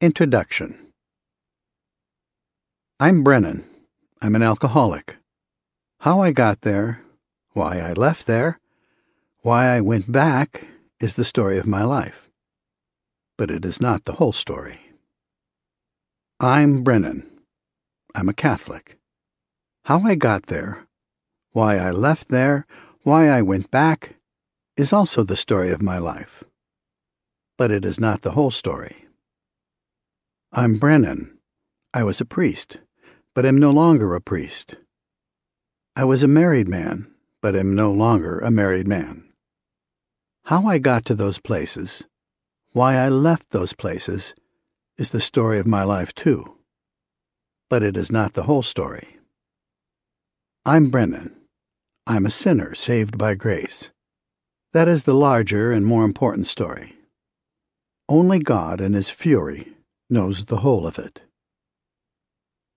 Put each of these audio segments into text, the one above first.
Introduction. I'm Brennan. I'm an alcoholic. How I got there, why I left there, why I went back is the story of my life. But it is not the whole story. I'm Brennan. I'm a Catholic. How I got there, why I left there, why I went back is also the story of my life. But it is not the whole story. I'm Brennan. I was a priest, but am no longer a priest. I was a married man, but am no longer a married man. How I got to those places, why I left those places, is the story of my life too. But it is not the whole story. I'm Brennan. I'm a sinner saved by grace. That is the larger and more important story. Only God in His fury knows the whole of it.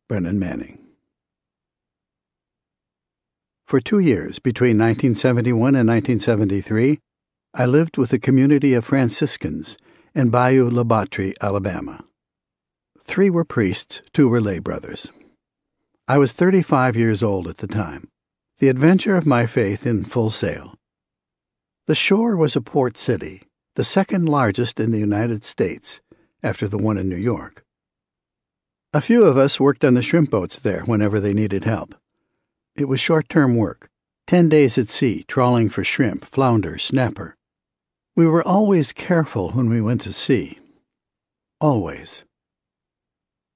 Brennan Manning. For 2 years, between 1971 and 1973, I lived with a community of Franciscans in Bayou Labatrie, Alabama. 3 were priests, 2 were lay brothers. I was 35 years old at the time. The adventure of my faith in full sail. The Shore was a port city, the second largest in the United States, after the one in New York. A few of us worked on the shrimp boats there whenever they needed help. It was short-term work, 10 days at sea, trawling for shrimp, flounder, snapper. We were always careful when we went to sea. Always.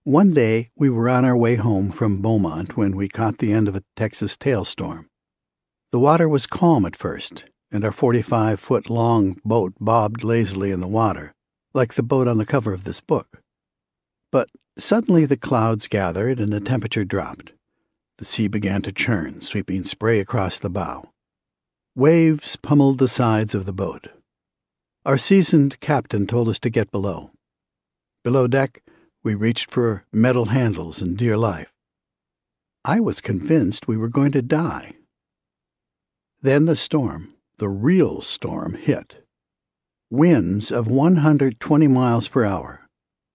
One day, we were on our way home from Beaumont when we caught the end of a Texas tailstorm. The water was calm at first, and our 45-foot-long boat bobbed lazily in the water, like the boat on the cover of this book. But suddenly the clouds gathered and the temperature dropped. The sea began to churn, sweeping spray across the bow. Waves pummeled the sides of the boat. Our seasoned captain told us to get below. Below deck, we reached for metal handles and dear life. I was convinced we were going to die. Then the storm, the real storm, hit. Winds of 120 miles per hour.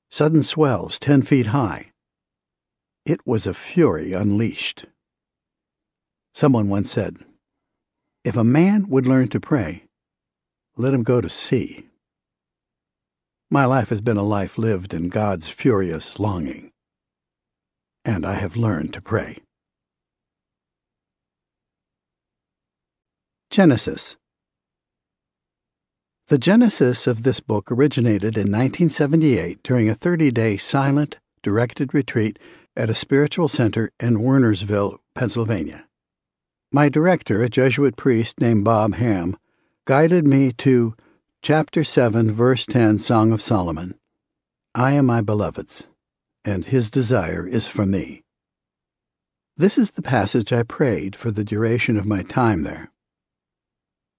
Sudden swells 10 feet high. It was a fury unleashed. Someone once said, "If a man would learn to pray, let him go to sea." My life has been a life lived in God's furious longing. And I have learned to pray. Genesis. The genesis of this book originated in 1978 during a 30-day silent, directed retreat at a spiritual center in Wernersville, Pennsylvania. My director, a Jesuit priest named Bob Ham, guided me to chapter 7, verse 10, Song of Solomon. I am my beloved's, and his desire is for me. This is the passage I prayed for the duration of my time there.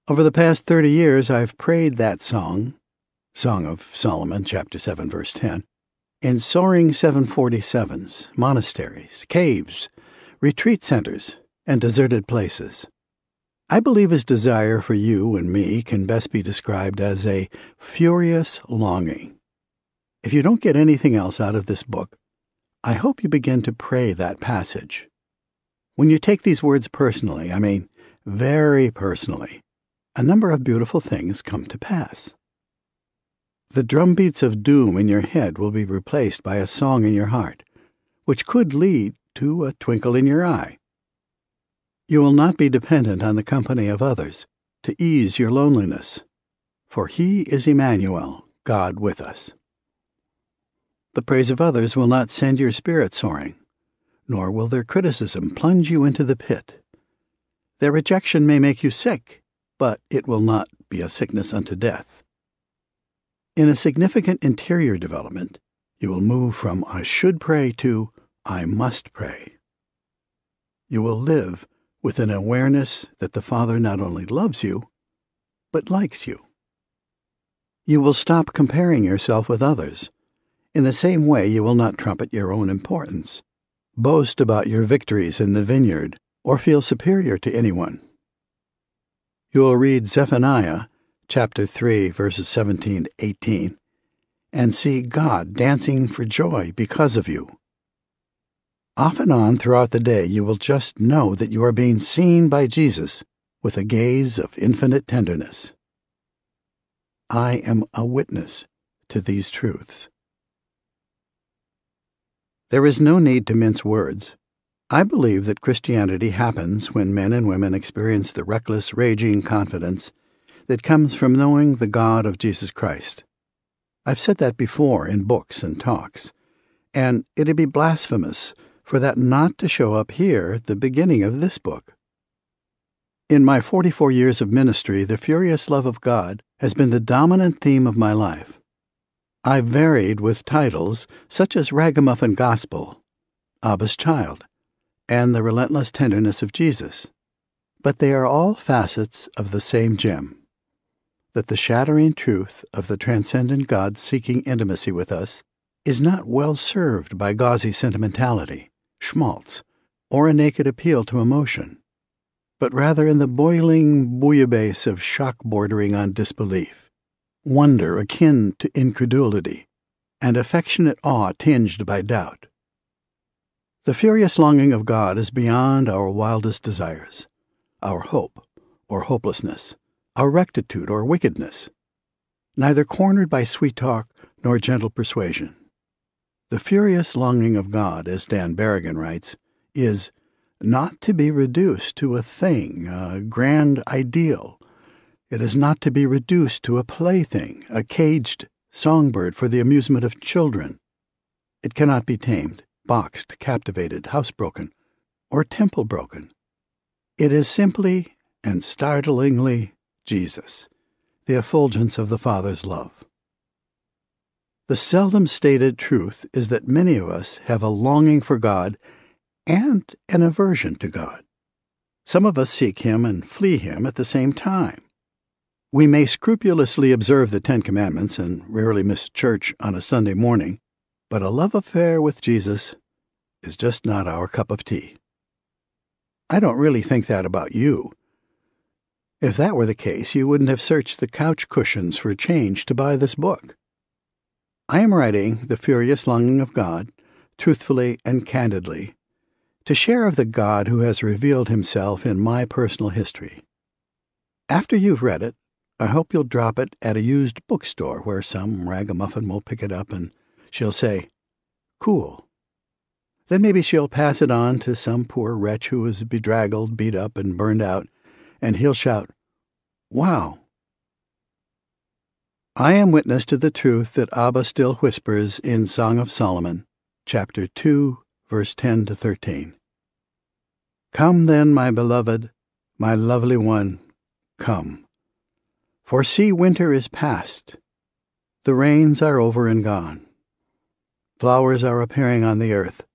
Over the past 30 years, I've prayed that song, Song of Solomon, chapter 7, verse 10, in soaring 747s, monasteries, caves, retreat centers, and deserted places. I believe his desire for you and me can best be described as a furious longing. If you don't get anything else out of this book, I hope you begin to pray that passage. When you take these words personally, I mean very personally, a number of beautiful things come to pass. The drumbeats of doom in your head will be replaced by a song in your heart, which could lead to a twinkle in your eye. You will not be dependent on the company of others to ease your loneliness, for He is Emmanuel, God with us. The praise of others will not send your spirit soaring, nor will their criticism plunge you into the pit. Their rejection may make you sick, but it will not be a sickness unto death. In a significant interior development, you will move from I should pray to I must pray. You will live with an awareness that the Father not only loves you, but likes you. You will stop comparing yourself with others. In the same way, you will not trumpet your own importance, boast about your victories in the vineyard, or feel superior to anyone. You will read Zephaniah, chapter 3, verses 17-18, and see God dancing for joy because of you. Off and on throughout the day, you will just know that you are being seen by Jesus with a gaze of infinite tenderness. I am a witness to these truths. There is no need to mince words. I believe that Christianity happens when men and women experience the reckless, raging confidence that comes from knowing the God of Jesus Christ. I've said that before in books and talks, and it'd be blasphemous for that not to show up here at the beginning of this book. In my 44 years of ministry, the furious love of God has been the dominant theme of my life. I varied with titles such as Ragamuffin Gospel, Abba's Child, and the Relentless Tenderness of Jesus, but they are all facets of the same gem, that the shattering truth of the transcendent God seeking intimacy with us is not well served by gauzy sentimentality, schmaltz, or a naked appeal to emotion, but rather in the boiling bouillabaisse of shock bordering on disbelief, wonder akin to incredulity, and affectionate awe tinged by doubt. The furious longing of God is beyond our wildest desires, our hope or hopelessness, our rectitude or wickedness, neither cornered by sweet talk nor gentle persuasion. The furious longing of God, as Dan Berrigan writes, is not to be reduced to a thing, a grand ideal. It is not to be reduced to a plaything, a caged songbird for the amusement of children. It cannot be tamed, boxed, captivated, housebroken, or temple-broken. It is simply and startlingly Jesus, the effulgence of the Father's love. The seldom stated truth is that many of us have a longing for God and an aversion to God. Some of us seek Him and flee Him at the same time. We may scrupulously observe the Ten Commandments and rarely miss church on a Sunday morning, but a love affair with Jesus is just not our cup of tea. I don't really think that about you. If that were the case, you wouldn't have searched the couch cushions for change to buy this book. I am writing The Furious Longing of God, truthfully and candidly, to share of the God who has revealed Himself in my personal history. After you've read it, I hope you'll drop it at a used bookstore where some ragamuffin will pick it up and she'll say, "Cool." Then maybe she'll pass it on to some poor wretch who is bedraggled, beat up, and burned out, and he'll shout, "Wow!" I am witness to the truth that Abba still whispers in Song of Solomon, chapter 2, verse 10 to 13. "Come then, my beloved, my lovely one, come. For see, winter is past. The rains are over and gone. Flowers are appearing on the earth.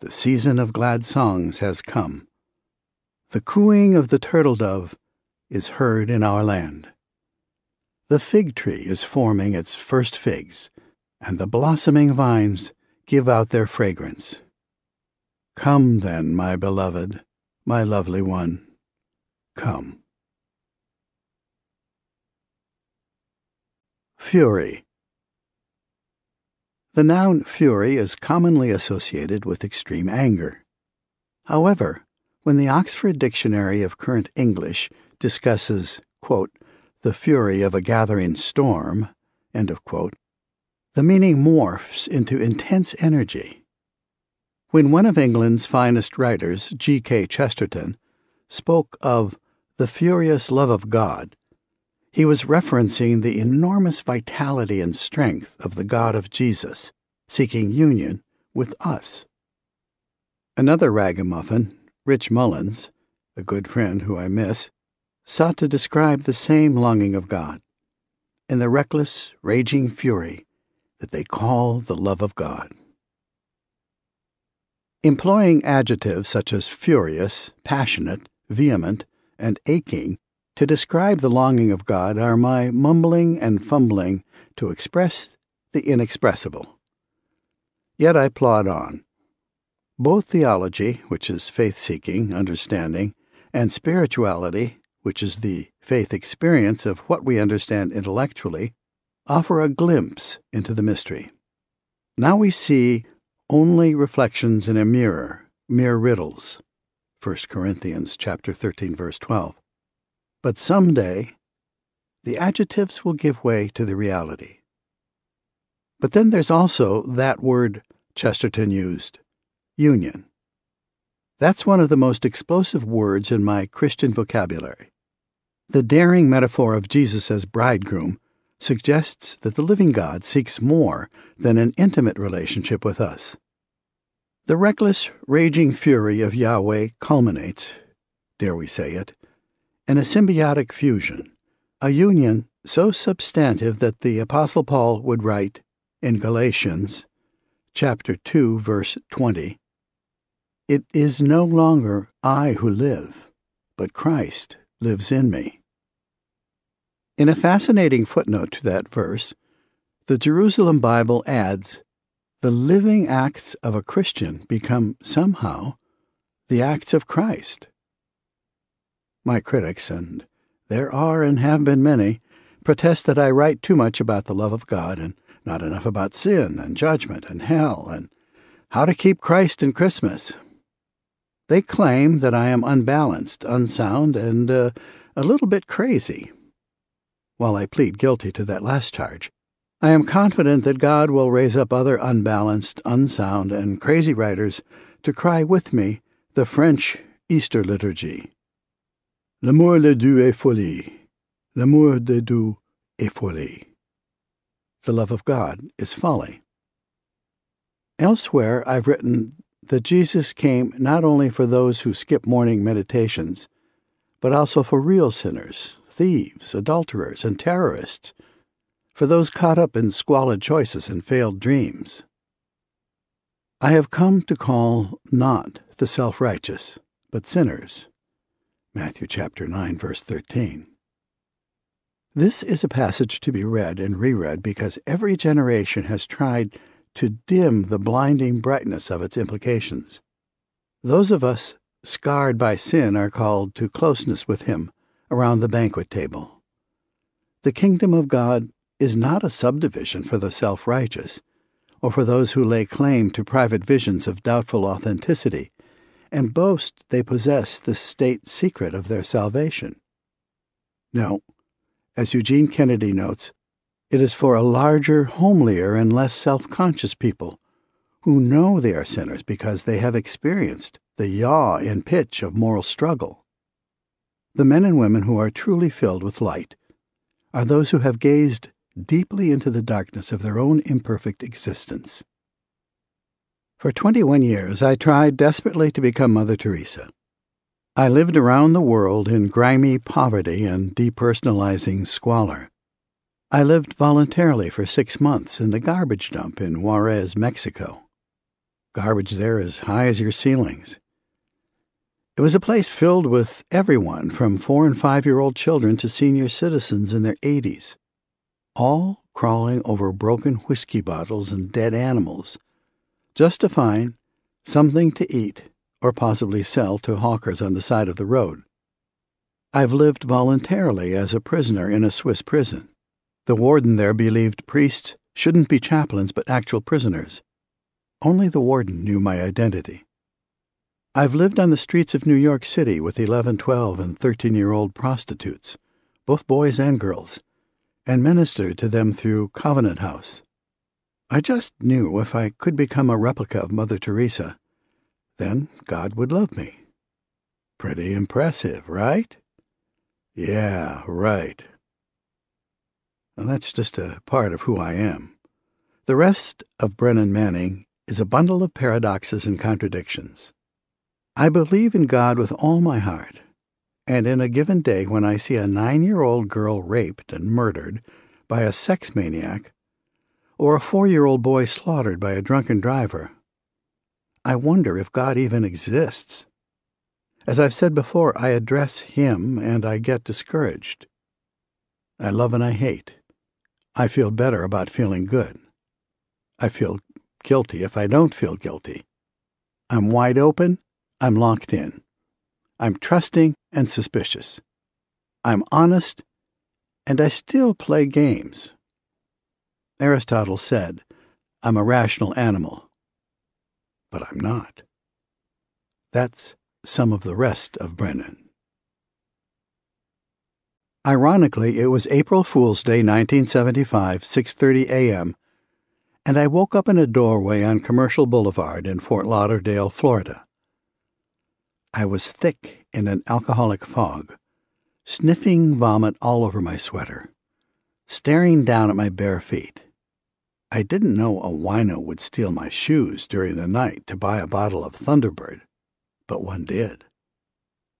The season of glad songs has come. The cooing of the turtle dove is heard in our land. The fig tree is forming its first figs, and the blossoming vines give out their fragrance. Come then, my beloved, my lovely one, come." Fury. The noun fury is commonly associated with extreme anger. However, when the Oxford Dictionary of Current English discusses, quote, "the fury of a gathering storm," end of quote, the meaning morphs into intense energy. When one of England's finest writers, G.K. Chesterton, spoke of the furious love of God, he was referencing the enormous vitality and strength of the God of Jesus, seeking union with us. Another ragamuffin, Rich Mullins, a good friend who I miss, sought to describe the same longing of God in the reckless, raging fury that they call the love of God. Employing adjectives such as furious, passionate, vehement, and aching to describe the longing of God are my mumbling and fumbling to express the inexpressible. Yet I plod on. Both theology, which is faith-seeking, understanding, and spirituality, which is the faith experience of what we understand intellectually, offer a glimpse into the mystery. Now we see only reflections in a mirror, mere riddles. 1 Corinthians chapter 13, verse 12. But someday, the adjectives will give way to the reality. But then there's also that word Chesterton used, union. That's one of the most explosive words in my Christian vocabulary. The daring metaphor of Jesus as bridegroom suggests that the living God seeks more than an intimate relationship with us. The reckless, raging fury of Yahweh culminates, dare we say it, in a symbiotic fusion, a union so substantive that the Apostle Paul would write in Galatians chapter 2, verse 20, "It is no longer I who live, but Christ lives in me." In a fascinating footnote to that verse, the Jerusalem Bible adds, "The living acts of a Christian become somehow the acts of Christ." My critics, and there are and have been many, protest that I write too much about the love of God and not enough about sin and judgment and hell and how to keep Christ in Christmas. They claim that I am unbalanced, unsound, and a little bit crazy. While I plead guilty to that last charge, I am confident that God will raise up other unbalanced, unsound, and crazy writers to cry with me the French Easter liturgy. L'amour de Dieu est folie. L'amour de Dieu est folie. The love of God is folly. Elsewhere, I've written that Jesus came not only for those who skip morning meditations, but also for real sinners, thieves, adulterers, and terrorists, for those caught up in squalid choices and failed dreams. I have come to call not the self-righteous, but sinners. Matthew chapter 9, verse 13. This is a passage to be read and reread because every generation has tried to dim the blinding brightness of its implications. Those of us scarred by sin are called to closeness with Him around the banquet table. The kingdom of God is not a subdivision for the self-righteous or for those who lay claim to private visions of doubtful authenticity and boast they possess the state secret of their salvation. No, as Eugene Kennedy notes, it is for a larger, homelier, and less self-conscious people who know they are sinners because they have experienced the yaw and pitch of moral struggle. The men and women who are truly filled with light are those who have gazed deeply into the darkness of their own imperfect existence. For 21 years, I tried desperately to become Mother Teresa. I lived around the world in grimy poverty and depersonalizing squalor. I lived voluntarily for 6 months in the garbage dump in Juarez, Mexico. Garbage there as high as your ceilings. It was a place filled with everyone from 4- and 5-year-old children to senior citizens in their 80s, all crawling over broken whiskey bottles and dead animals, just to find something to eat or possibly sell to hawkers on the side of the road. I've lived voluntarily as a prisoner in a Swiss prison. The warden there believed priests shouldn't be chaplains but actual prisoners. Only the warden knew my identity. I've lived on the streets of New York City with 11, 12, and 13-year-old prostitutes, both boys and girls, and ministered to them through Covenant House. I just knew if I could become a replica of Mother Teresa, then God would love me. Pretty impressive, right? Yeah, right. Well, that's just a part of who I am. The rest of Brennan Manning is a bundle of paradoxes and contradictions. I believe in God with all my heart, and in a given day when I see a 9-year-old girl raped and murdered by a sex maniac, or a 4-year-old boy slaughtered by a drunken driver, I wonder if God even exists. As I've said before, I address Him and I get discouraged. I love and I hate. I feel better about feeling good. I feel guilty if I don't feel guilty. I'm wide open. I'm locked in. I'm trusting and suspicious. I'm honest, and I still play games. Aristotle said, I'm a rational animal. But I'm not. That's some of the rest of Brennan. Ironically, it was April Fool's Day, 1975, 6:30 a.m., and I woke up in a doorway on Commercial Boulevard in Fort Lauderdale, Florida. I was thick in an alcoholic fog, sniffing vomit all over my sweater, staring down at my bare feet. I didn't know a wino would steal my shoes during the night to buy a bottle of Thunderbird, but one did.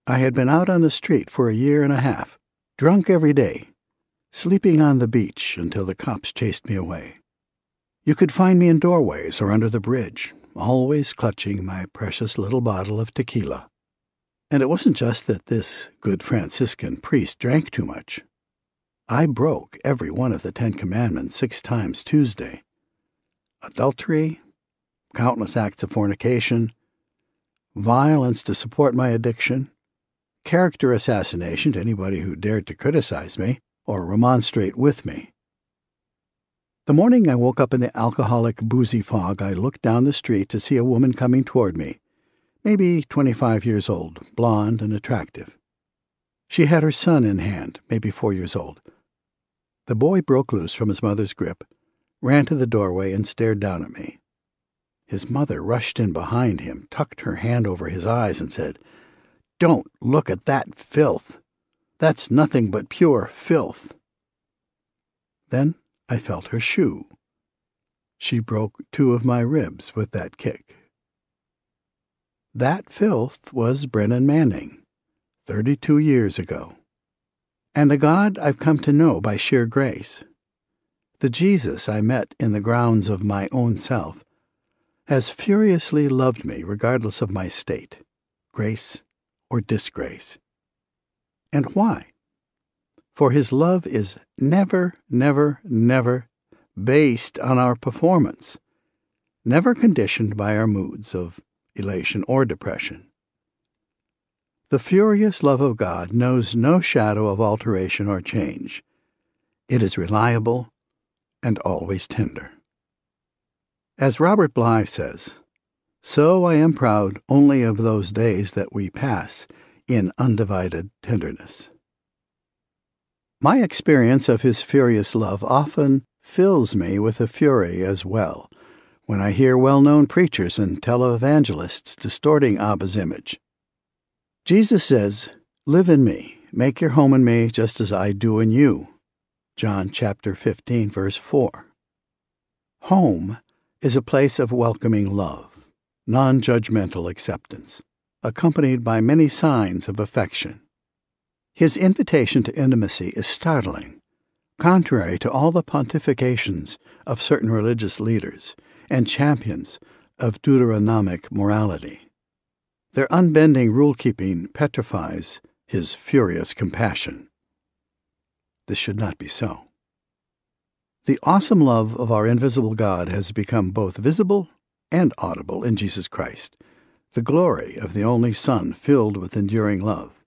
I had been out on the street for a year and a half, drunk every day, sleeping on the beach until the cops chased me away. You could find me in doorways or under the bridge, always clutching my precious little bottle of tequila. And it wasn't just that this good Franciscan priest drank too much. I broke every one of the 10 Commandments 6 times Tuesday. Adultery, countless acts of fornication, violence to support my addiction, character assassination to anybody who dared to criticize me or remonstrate with me. The morning I woke up in the alcoholic, boozy fog, I looked down the street to see a woman coming toward me, maybe 25 years old, blonde and attractive. She had her son in hand, maybe 4 years old. The boy broke loose from his mother's grip, ran to the doorway, and stared down at me. His mother rushed in behind him, tucked her hand over his eyes, and said, "Don't look at that filth. That's nothing but pure filth." Then I felt her shoe. She broke 2 of my ribs with that kick. That filth was Brennan Manning, 32 years ago, and a God I've come to know by sheer grace. The Jesus I met in the grounds of my own self has furiously loved me regardless of my state, grace or disgrace. And why? For his love is never, never, never based on our performance, never conditioned by our moods of elation or depression. The furious love of God knows no shadow of alteration or change. It is reliable and always tender. As Robert Bly says, "So I am proud only of those days that we pass in undivided tenderness." My experience of his furious love often fills me with a fury as well, when I hear well-known preachers and televangelists distorting Abba's image. Jesus says, "Live in me, make your home in me just as I do in you." John chapter 15, verse 4. Home is a place of welcoming love, non-judgmental acceptance, accompanied by many signs of affection. His invitation to intimacy is startling, contrary to all the pontifications of certain religious leaders and champions of Deuteronomic morality. Their unbending rule-keeping petrifies his furious compassion. This should not be so. The awesome love of our invisible God has become both visible and audible in Jesus Christ, the glory of the only Son filled with enduring love.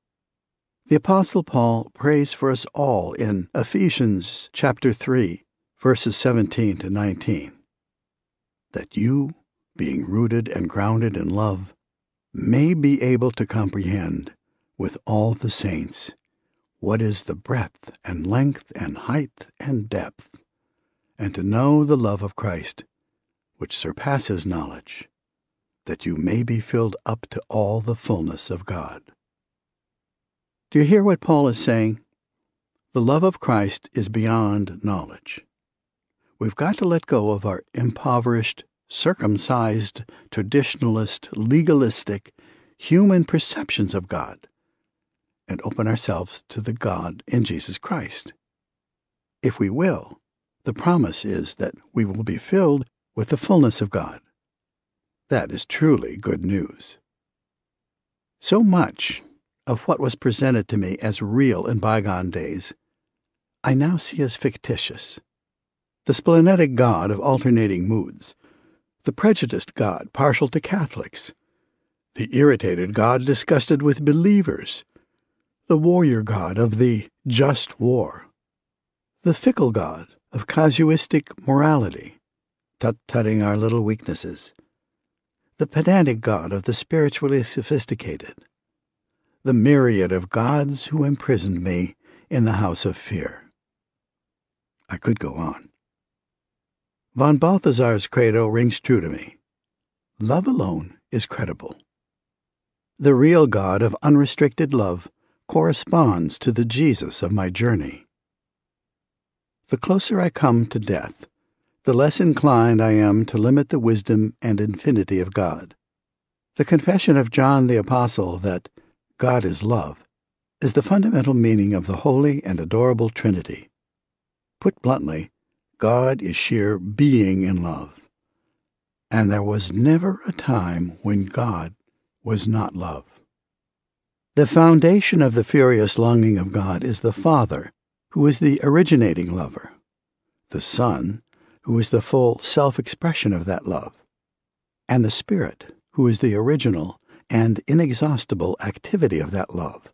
The Apostle Paul prays for us all in Ephesians chapter 3, verses 17 to 19, that you, being rooted and grounded in love, may be able to comprehend with all the saints what is the breadth and length and height and depth, and to know the love of Christ, which surpasses knowledge, that you may be filled up to all the fullness of God. Do you hear what Paul is saying? The love of Christ is beyond knowledge. We've got to let go of our impoverished, circumcised, traditionalist, legalistic, human perceptions of God, and open ourselves to the God in Jesus Christ. If we will, the promise is that we will be filled with the fullness of God. That is truly good news. So much of what was presented to me as real in bygone days, I now see as fictitious. The splenetic God of alternating moods, the prejudiced God partial to Catholics, the irritated God disgusted with believers, the warrior God of the just war, the fickle God of casuistic morality, tut-tutting our little weaknesses, the pedantic God of the spiritually sophisticated, the myriad of gods who imprisoned me in the house of fear. I could go on. Von Balthasar's credo rings true to me. Love alone is credible. The real God of unrestricted love corresponds to the Jesus of my journey. The closer I come to death, the less inclined I am to limit the wisdom and infinity of God. The confession of John the Apostle that God is love is the fundamental meaning of the holy and adorable Trinity. Put bluntly, God is sheer being in love, and there was never a time when God was not love. The foundation of the furious longing of God is the Father, who is the originating lover, the Son, who is the full self-expression of that love, and the Spirit, who is the original and inexhaustible activity of that love,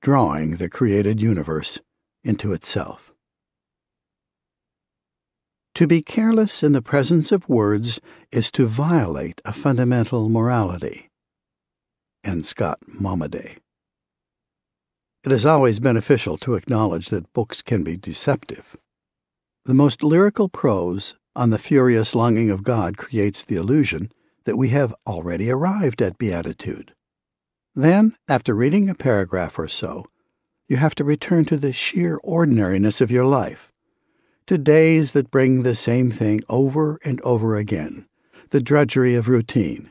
drawing the created universe into itself. To be careless in the presence of words is to violate a fundamental morality. And Scott Momaday. It is always beneficial to acknowledge that books can be deceptive. The most lyrical prose on the furious longing of God creates the illusion that we have already arrived at beatitude. Then, after reading a paragraph or so, you have to return to the sheer ordinariness of your life, to days that bring the same thing over and over again, the drudgery of routine.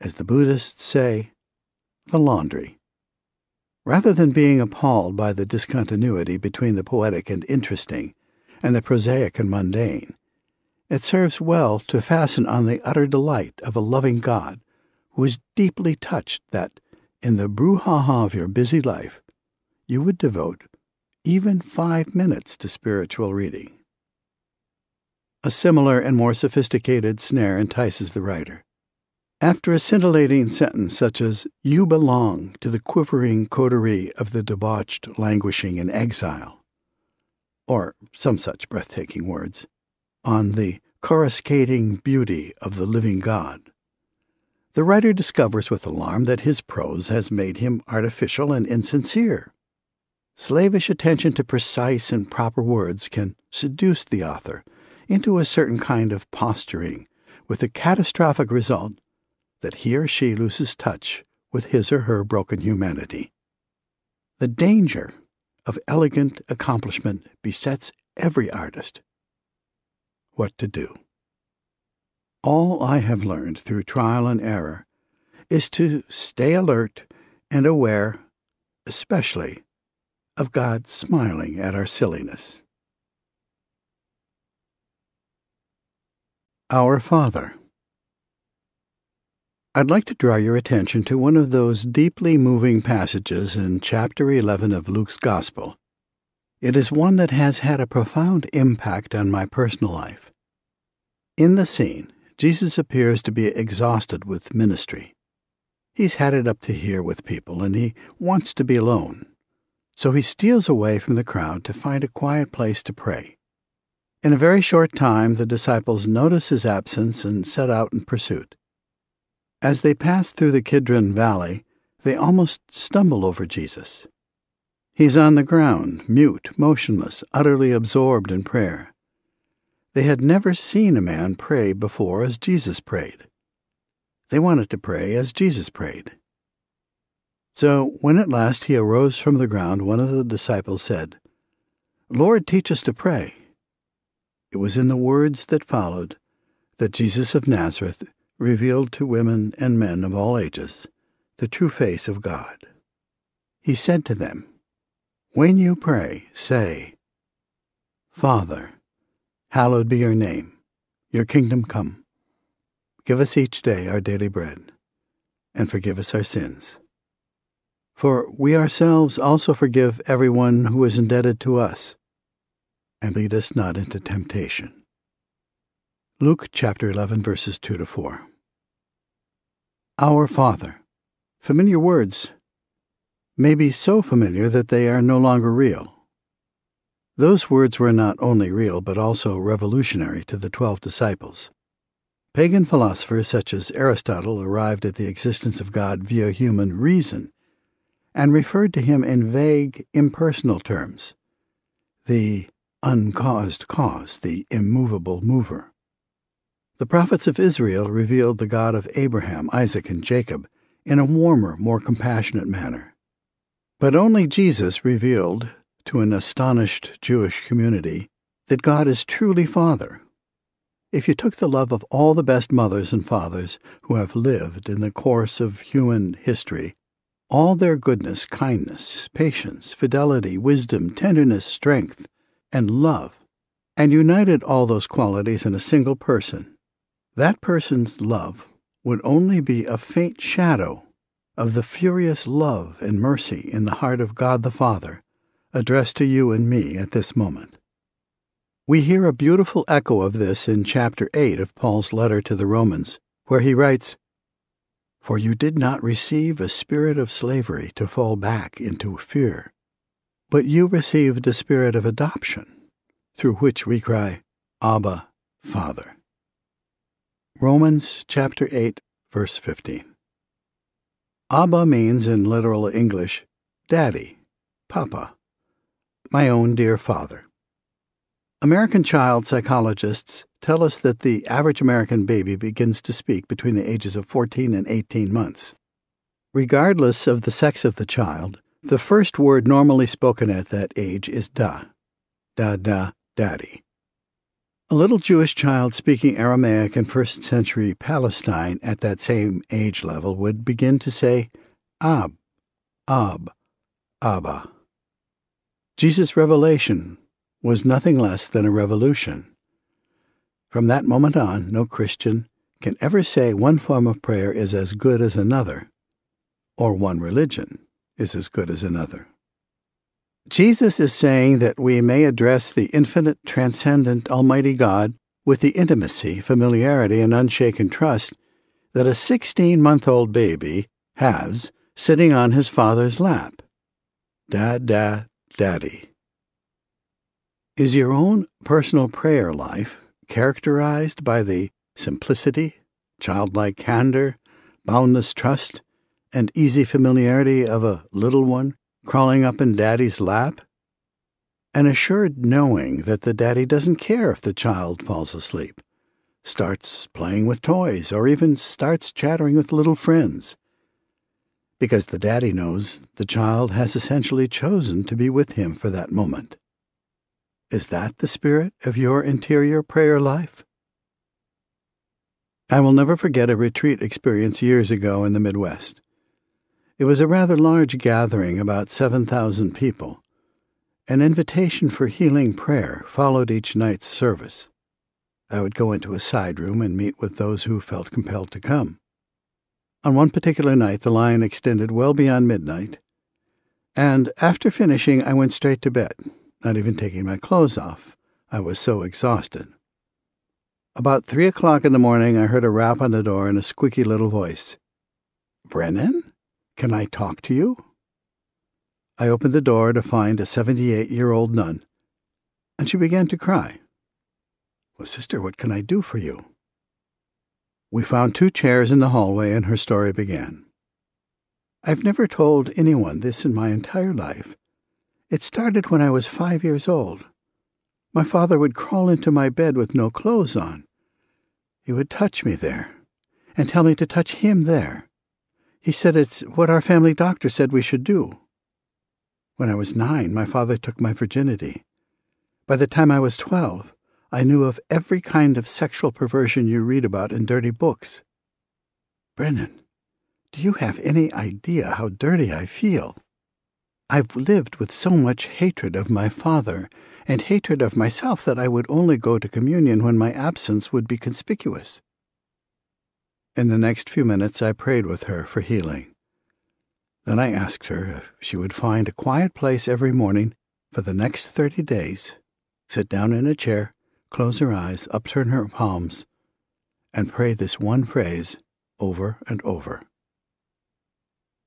As the Buddhists say, the laundry. Rather than being appalled by the discontinuity between the poetic and interesting and the prosaic and mundane, it serves well to fasten on the utter delight of a loving God who is deeply touched that, in the brouhaha of your busy life, you would devote even 5 minutes to spiritual reading. A similar and more sophisticated snare entices the writer. After a scintillating sentence such as, "You belong to the quivering coterie of the debauched languishing in exile," or some such breathtaking words, on the coruscating beauty of the living God, the writer discovers with alarm that his prose has made him artificial and insincere. Slavish attention to precise and proper words can seduce the author into a certain kind of posturing, with the catastrophic result that he or she loses touch with his or her broken humanity. The danger of elegant accomplishment besets every artist. What to do? All I have learned through trial and error is to stay alert and aware, especially of God smiling at our silliness. Our Father. I'd like to draw your attention to one of those deeply moving passages in chapter 11 of Luke's Gospel. It is one that has had a profound impact on my personal life. In the scene, Jesus appears to be exhausted with ministry. He's had it up to here with people, and he wants to be alone. So he steals away from the crowd to find a quiet place to pray. In a very short time, the disciples notice his absence and set out in pursuit. As they pass through the Kidron Valley, they almost stumble over Jesus. He's on the ground, mute, motionless, utterly absorbed in prayer. They had never seen a man pray before as Jesus prayed. They wanted to pray as Jesus prayed. So when at last he arose from the ground, one of the disciples said, "Lord, teach us to pray." It was in the words that followed that Jesus of Nazareth revealed to women and men of all ages the true face of God. He said to them, "When you pray, say, 'Father, hallowed be your name, your kingdom come. Give us each day our daily bread, and forgive us our sins. For we ourselves also forgive everyone who is indebted to us, and lead us not into temptation." Luke chapter 11, verses 2-4. Our Father. Familiar words, maybe so familiar that they are no longer real. Those words were not only real but also revolutionary to the 12 disciples. Pagan philosophers such as Aristotle arrived at the existence of God via human reason and referred to him in vague, impersonal terms: the uncaused cause, the immovable mover. The prophets of Israel revealed the God of Abraham, Isaac, and Jacob in a warmer, more compassionate manner. But only Jesus revealed to an astonished Jewish community that God is truly Father. If you took the love of all the best mothers and fathers who have lived in the course of human history, all their goodness, kindness, patience, fidelity, wisdom, tenderness, strength, and love, and united all those qualities in a single person, that person's love would only be a faint shadow of the furious love and mercy in the heart of God the Father addressed to you and me at this moment. We hear a beautiful echo of this in chapter 8 of Paul's letter to the Romans, where he writes, "For you did not receive a spirit of slavery to fall back into fear, but you received a spirit of adoption, through which we cry, Abba, Father." Romans chapter 8, verse 15. Abba means, in literal English, daddy, papa, my own dear father. American child psychologists tell us that the average American baby begins to speak between the ages of 14 and 18 months. Regardless of the sex of the child, the first word normally spoken at that age is da, da, daddy. A little Jewish child speaking Aramaic in first-century Palestine at that same age level would begin to say, Ab, Ab, Abba. Jesus' revelation was nothing less than a revolution. From that moment on, no Christian can ever say one form of prayer is as good as another, or one religion is as good as another. Jesus is saying that we may address the infinite, transcendent, almighty God with the intimacy, familiarity, and unshaken trust that a 16-month-old baby has sitting on his father's lap. Daddy. Is your own personal prayer life characterized by the simplicity, childlike candor, boundless trust, and easy familiarity of a little one crawling up in daddy's lap? An assured knowing that the daddy doesn't care if the child falls asleep, starts playing with toys, or even starts chattering with little friends, because the daddy knows the child has essentially chosen to be with him for that moment. Is that the spirit of your interior prayer life? I will never forget a retreat experience years ago in the Midwest. It was a rather large gathering, about 7,000 people. An invitation for healing prayer followed each night's service. I would go into a side room and meet with those who felt compelled to come. On one particular night, the line extended well beyond midnight, and after finishing, I went straight to bed, not even taking my clothes off. I was so exhausted. About 3 o'clock in the morning, I heard a rap on the door and a squeaky little voice. "Brennan? Can I talk to you?" I opened the door to find a 78-year-old nun, and she began to cry. "Well, sister, what can I do for you?" We found 2 chairs in the hallway, and her story began. "I've never told anyone this in my entire life. It started when I was 5 years old. My father would crawl into my bed with no clothes on. He would touch me there, and tell me to touch him there. He said it's what our family doctor said we should do. When I was 9, my father took my virginity. By the time I was 12, I knew of every kind of sexual perversion you read about in dirty books. Brennan, do you have any idea how dirty I feel? I've lived with so much hatred of my father and hatred of myself that I would only go to communion when my absence would be conspicuous." In the next few minutes, I prayed with her for healing. Then I asked her if she would find a quiet place every morning for the next 30 days, sit down in a chair, close her eyes, upturn her palms, and pray this one phrase over and over: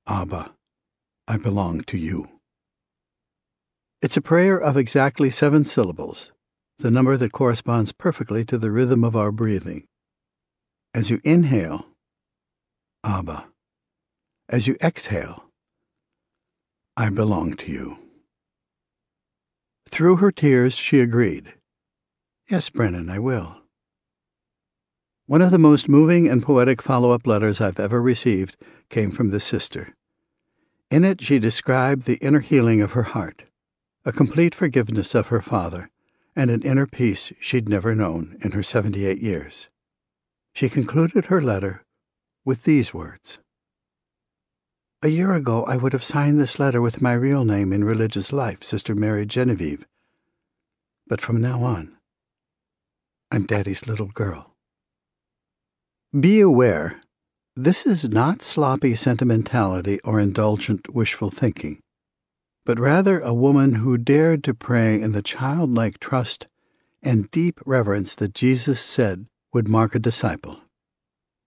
"Abba, I belong to you." It's a prayer of exactly 7 syllables, the number that corresponds perfectly to the rhythm of our breathing. As you inhale, Abba. As you exhale, I belong to you. Through her tears, she agreed. Yes, Brennan, I will. One of the most moving and poetic follow-up letters I've ever received came from this sister. In it, she described the inner healing of her heart, a complete forgiveness of her father, and an inner peace she'd never known in her 78 years. She concluded her letter with these words. A year ago, I would have signed this letter with my real name in religious life, Sister Mary Genevieve. But from now on, I'm Daddy's little girl. Be aware, this is not sloppy sentimentality or indulgent wishful thinking, but rather a woman who dared to pray in the childlike trust and deep reverence that Jesus said would mark a disciple,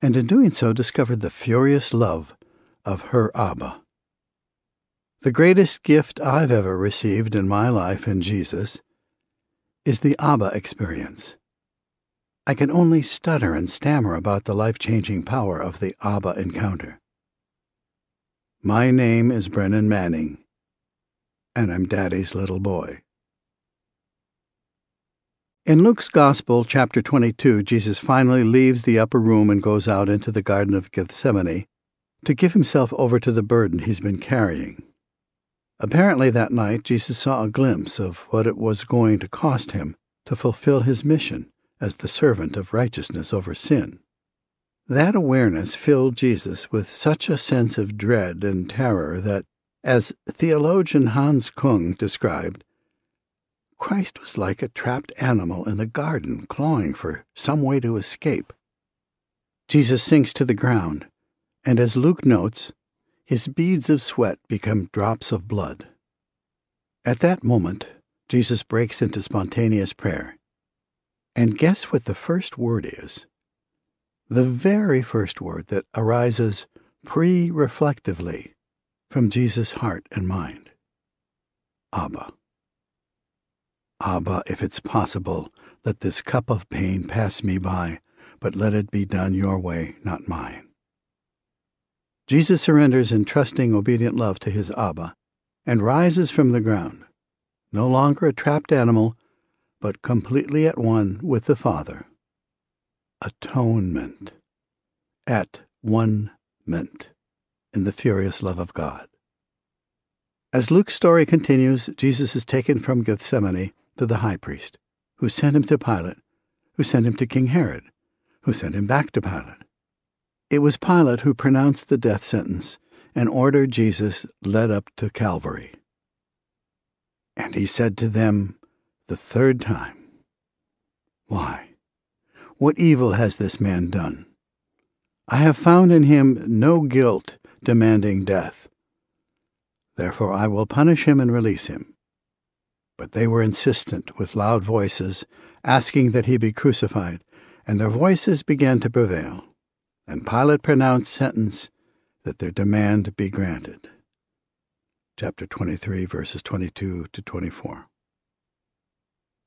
and in doing so discovered the furious love of her Abba. The greatest gift I've ever received in my life in Jesus is the Abba experience. I can only stutter and stammer about the life-changing power of the Abba encounter. My name is Brennan Manning, and I'm Daddy's little boy. In Luke's Gospel, chapter 22, Jesus finally leaves the upper room and goes out into the Garden of Gethsemane to give himself over to the burden he's been carrying. Apparently that night, Jesus saw a glimpse of what it was going to cost him to fulfill his mission as the servant of righteousness over sin. That awareness filled Jesus with such a sense of dread and terror that, as theologian Hans Kung described, Christ was like a trapped animal in a garden clawing for some way to escape. Jesus sinks to the ground, and as Luke notes, his beads of sweat become drops of blood. At that moment, Jesus breaks into spontaneous prayer. And guess what the first word is? The very first word that arises pre-reflectively from Jesus' heart and mind. Abba. Abba, if it's possible, let this cup of pain pass me by, but let it be done your way, not mine. Jesus surrenders in trusting, obedient love to his Abba and rises from the ground, no longer a trapped animal, but completely at one with the Father. Atonement. At one-ment in the furious love of God. As Luke's story continues, Jesus is taken from Gethsemane to the high priest, who sent him to Pilate, who sent him to King Herod, who sent him back to Pilate. It was Pilate who pronounced the death sentence and ordered Jesus led up to Calvary. And he said to them the third time, Why? What evil has this man done? I have found in him no guilt demanding death. Therefore I will punish him and release him. But they were insistent with loud voices, asking that he be crucified, and their voices began to prevail. And Pilate pronounced sentence that their demand be granted. Chapter 23, verses 22 to 24.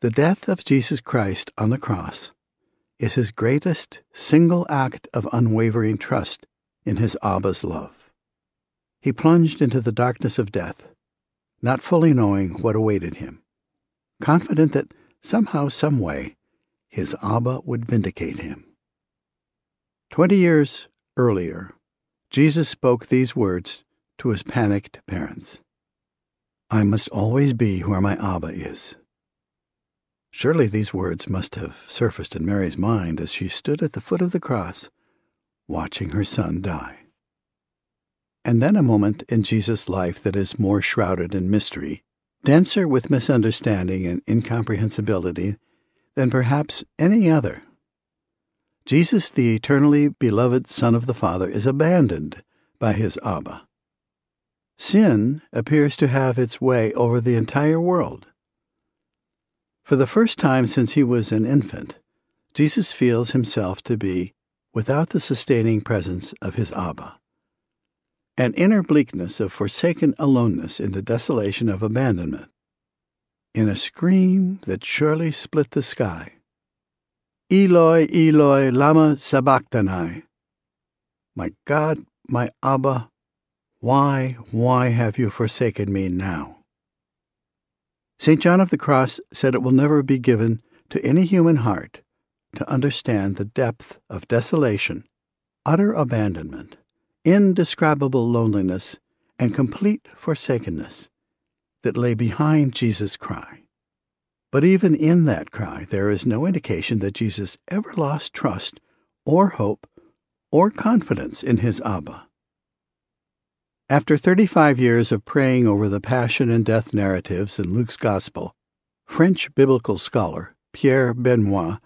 The death of Jesus Christ on the cross is his greatest single act of unwavering trust in his Abba's love. He plunged into the darkness of death, not fully knowing what awaited him, confident that somehow, someway, his Abba would vindicate him. 20 years earlier, Jesus spoke these words to his panicked parents. I must always be where my Abba is. Surely these words must have surfaced in Mary's mind as she stood at the foot of the cross, watching her son die. And then a moment in Jesus' life that is more shrouded in mystery, denser with misunderstanding and incomprehensibility than perhaps any other. Jesus, the eternally beloved Son of the Father, is abandoned by his Abba. Sin appears to have its way over the entire world. For the first time since he was an infant, Jesus feels himself to be without the sustaining presence of his Abba. An inner bleakness of forsaken aloneness in the desolation of abandonment, in a scream that surely split the sky. Eloi, Eloi, lama sabachthani. My God, my Abba, why have you forsaken me now? St. John of the Cross said it will never be given to any human heart to understand the depth of desolation, utter abandonment, indescribable loneliness, and complete forsakenness that lay behind Jesus' cry. But even in that cry, there is no indication that Jesus ever lost trust or hope or confidence in his Abba. After 35 years of praying over the passion and death narratives in Luke's Gospel, French biblical scholar Pierre Benoit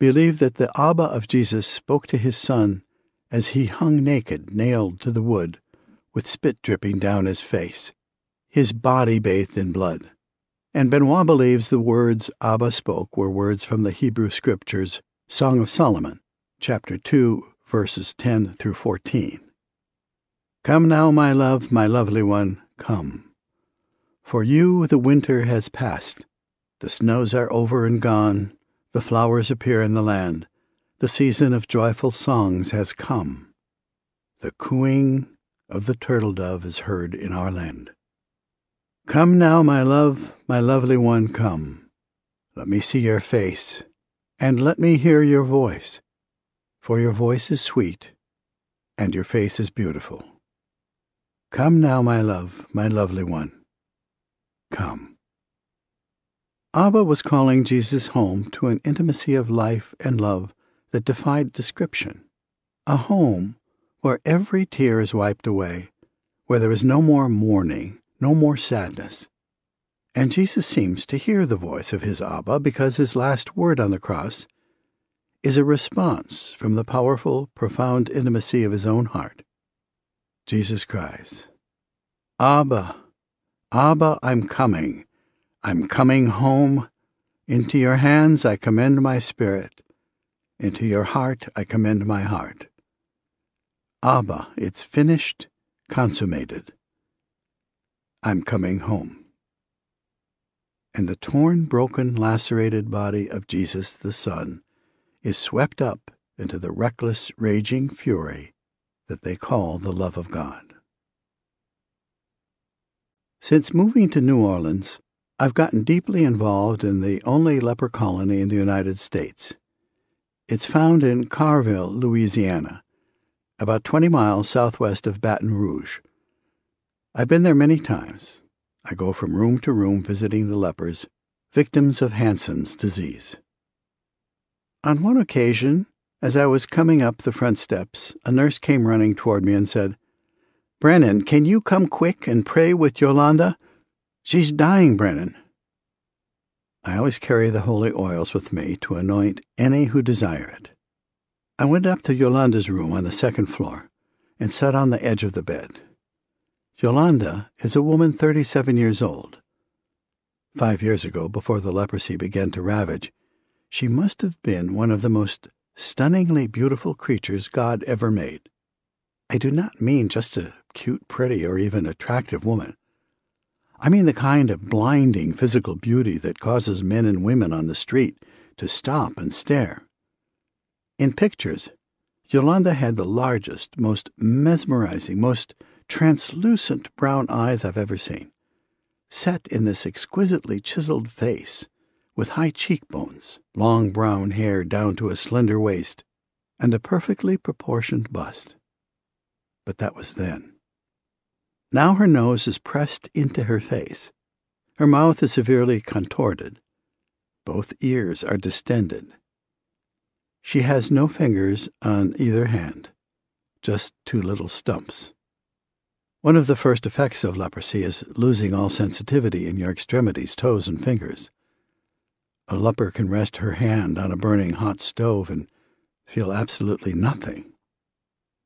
believed that the Abba of Jesus spoke to his son as he hung naked, nailed to the wood, with spit dripping down his face, his body bathed in blood. And Benoit believes the words Abba spoke were words from the Hebrew Scriptures, Song of Solomon, chapter 2, verses 10 through 14. Come now, my love, my lovely one, come. For you the winter has passed. The snows are over and gone. The flowers appear in the land. The season of joyful songs has come. The cooing of the turtle dove is heard in our land. Come now, my love, my lovely one, come. Let me see your face, and let me hear your voice. For your voice is sweet, and your face is beautiful. Come now, my love, my lovely one. Come. Abba was calling Jesus home to an intimacy of life and love that defied description. A home where every tear is wiped away, where there is no more mourning, no more sadness. And Jesus seems to hear the voice of his Abba because his last word on the cross is a response from the powerful, profound intimacy of his own heart. Jesus cries, Abba, Abba, I'm coming. I'm coming home. Into your hands I commend my spirit. Into your heart I commend my heart. Abba, it's finished, consummated. I'm coming home. And the torn, broken, lacerated body of Jesus the Son is swept up into the reckless, raging fury that they call the love of God. Since moving to New Orleans, I've gotten deeply involved in the only leper colony in the United States. It's found in Carville, Louisiana, about 20 miles southwest of Baton Rouge. I've been there many times. I go from room to room visiting the lepers, victims of Hansen's disease. On one occasion, as I was coming up the front steps, a nurse came running toward me and said, "Brennan, can you come quick and pray with Yolanda? She's dying, Brennan." I always carry the holy oils with me to anoint any who desire it. I went up to Yolanda's room on the second floor and sat on the edge of the bed. Yolanda is a woman 37 years old. 5 years ago, before the leprosy began to ravage, she must have been one of the most stunningly beautiful creatures God ever made. I do not mean just a cute, pretty, or even attractive woman. I mean the kind of blinding physical beauty that causes men and women on the street to stop and stare. In pictures, Yolanda had the largest, most mesmerizing, most translucent brown eyes I've ever seen, set in this exquisitely chiseled face, with high cheekbones, long brown hair down to a slender waist, and a perfectly proportioned bust. But that was then. Now her nose is pressed into her face. Her mouth is severely contorted. Both ears are distended. She has no fingers on either hand, just two little stumps. One of the first effects of leprosy is losing all sensitivity in your extremities, toes, and fingers. A leper can rest her hand on a burning hot stove and feel absolutely nothing.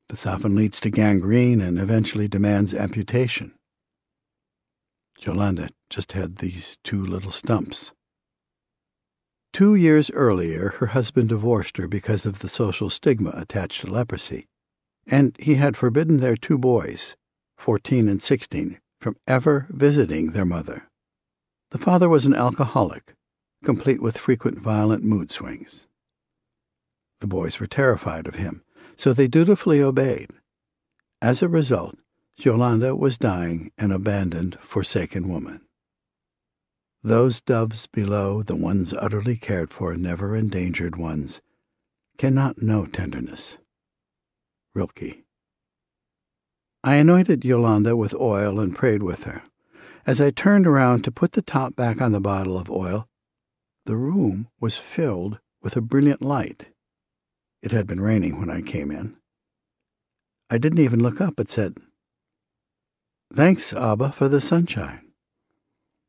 This often leads to gangrene and eventually demands amputation. Yolanda just had these two little stumps. 2 years earlier, her husband divorced her because of the social stigma attached to leprosy, and he had forbidden their two boys, 14 and 16, from ever visiting their mother. The father was an alcoholic, complete with frequent violent mood swings. The boys were terrified of him, so they dutifully obeyed. As a result, Yolanda was dying an abandoned, forsaken woman. Those doves below, the ones utterly cared for, never endangered ones, cannot know tenderness. Rilke. I anointed Yolanda with oil and prayed with her. As I turned around to put the top back on the bottle of oil, the room was filled with a brilliant light. It had been raining when I came in. I didn't even look up, but said, "Thanks, Abba, for the sunshine.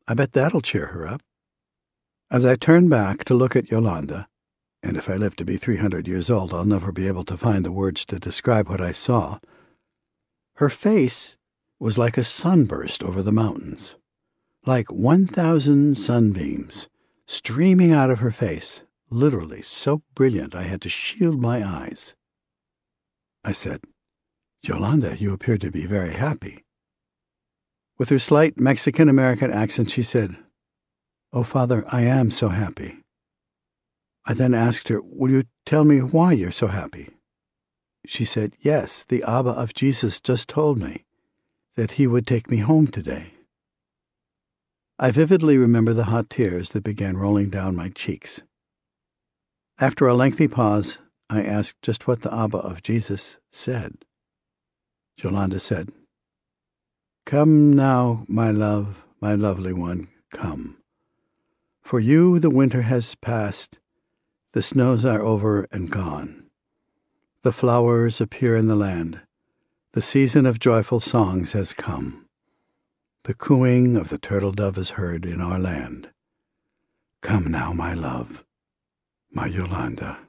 I bet that'll cheer her up." As I turned back to look at Yolanda, and if I live to be 300 years old, I'll never be able to find the words to describe what I saw, her face was like a sunburst over the mountains, like 1,000 sunbeams streaming out of her face, literally so brilliant I had to shield my eyes. I said, "Yolanda, you appear to be very happy." With her slight Mexican-American accent, she said, "Oh, Father, I am so happy." I then asked her, "Will you tell me why you're so happy?" She said, "Yes, the Abba of Jesus just told me that he would take me home today." I vividly remember the hot tears that began rolling down my cheeks. After a lengthy pause, I asked just what the Abba of Jesus said. Yolanda said, "Come now, my love, my lovely one, come. For you the winter has passed, the snows are over and gone. The flowers appear in the land, the season of joyful songs has come. The cooing of the turtle dove is heard in our land. Come now, my love, my Yolanda,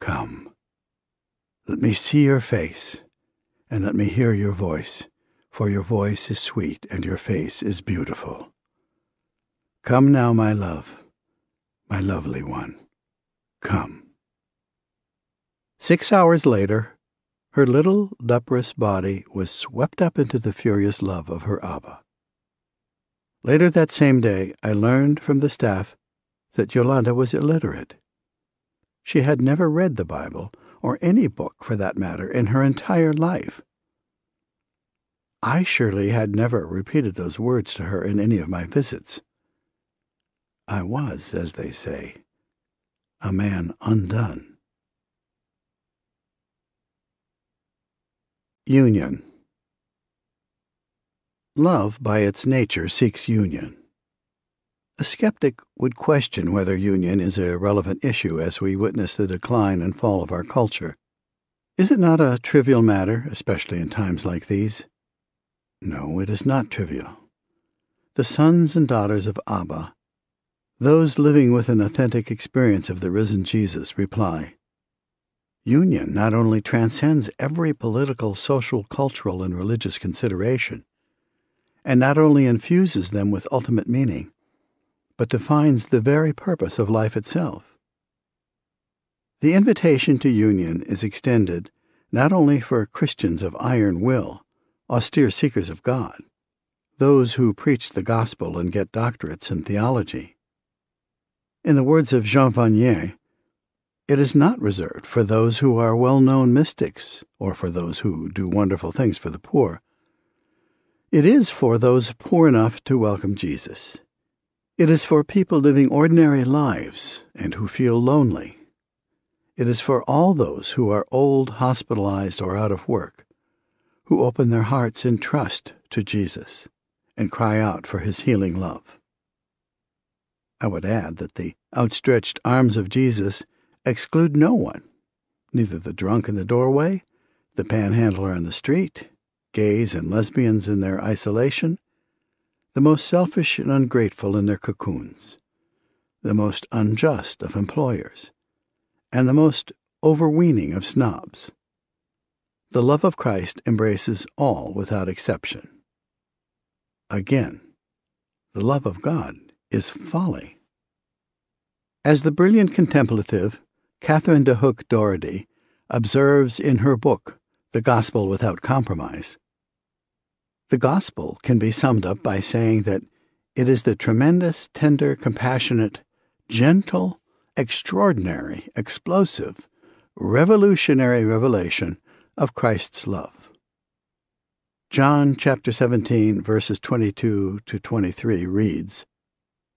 come. Let me see your face, and let me hear your voice. For your voice is sweet and your face is beautiful. Come now, my love, my lovely one, come." 6 hours later, her little leprous body was swept up into the furious love of her Abba. Later that same day, I learned from the staff that Yolanda was illiterate. She had never read the Bible, or any book for that matter, in her entire life. I surely had never repeated those words to her in any of my visits. I was, as they say, a man undone. Union. Love, by its nature, seeks union. A skeptic would question whether union is a relevant issue as we witness the decline and fall of our culture. Is it not a trivial matter, especially in times like these? No, it is not trivial. The sons and daughters of Abba, those living with an authentic experience of the risen Jesus, reply, "Union not only transcends every political, social, cultural, and religious consideration, and not only infuses them with ultimate meaning, but defines the very purpose of life itself." The invitation to union is extended not only for Christians of iron will, austere seekers of God, those who preach the gospel and get doctorates in theology. In the words of Jean Vanier, it is not reserved for those who are well-known mystics or for those who do wonderful things for the poor. It is for those poor enough to welcome Jesus. It is for people living ordinary lives and who feel lonely. It is for all those who are old, hospitalized, or out of work, who open their hearts in trust to Jesus and cry out for his healing love. I would add that the outstretched arms of Jesus exclude no one, neither the drunk in the doorway, the panhandler on the street, gays and lesbians in their isolation, the most selfish and ungrateful in their cocoons, the most unjust of employers, and the most overweening of snobs. The love of Christ embraces all without exception. Again, the love of God is folly. As the brilliant contemplative Catherine de Hook Doherty observes in her book, The Gospel Without Compromise, the gospel can be summed up by saying that It is the tremendous, tender, compassionate, gentle, extraordinary, explosive, revolutionary revelation of Christ's love. John chapter 17, verses 22 to 23 reads,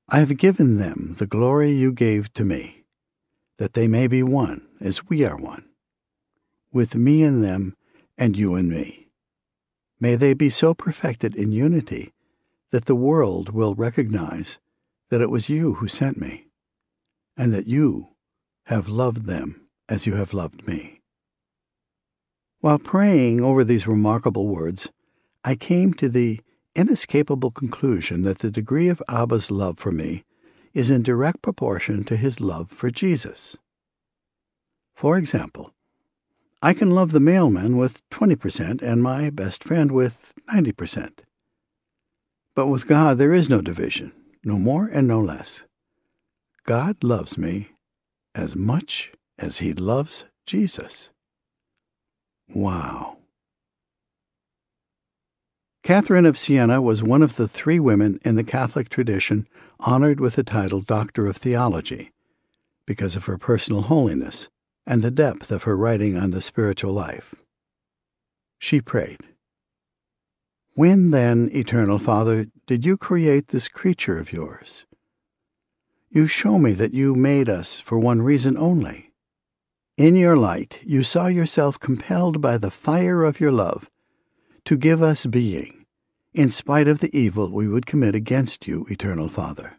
"I have given them the glory you gave to me, that they may be one as we are one, with me in them and you in me. May they be so perfected in unity that the world will recognize that it was you who sent me, and that you have loved them as you have loved me." While praying over these remarkable words, I came to the inescapable conclusion that the degree of Abba's love for me is in direct proportion to his love for Jesus. For example, I can love the mailman with 20% and my best friend with 90%. But with God there is no division, no more and no less. God loves me as much as he loves Jesus. Wow! Catherine of Siena was one of the three women in the Catholic tradition honored with the title Doctor of Theology because of her personal holiness and the depth of her writing on the spiritual life. She prayed, "When then, Eternal Father, did you create this creature of yours? You show me that you made us for one reason only. In your light, you saw yourself compelled by the fire of your love to give us being, in spite of the evil we would commit against you, Eternal Father.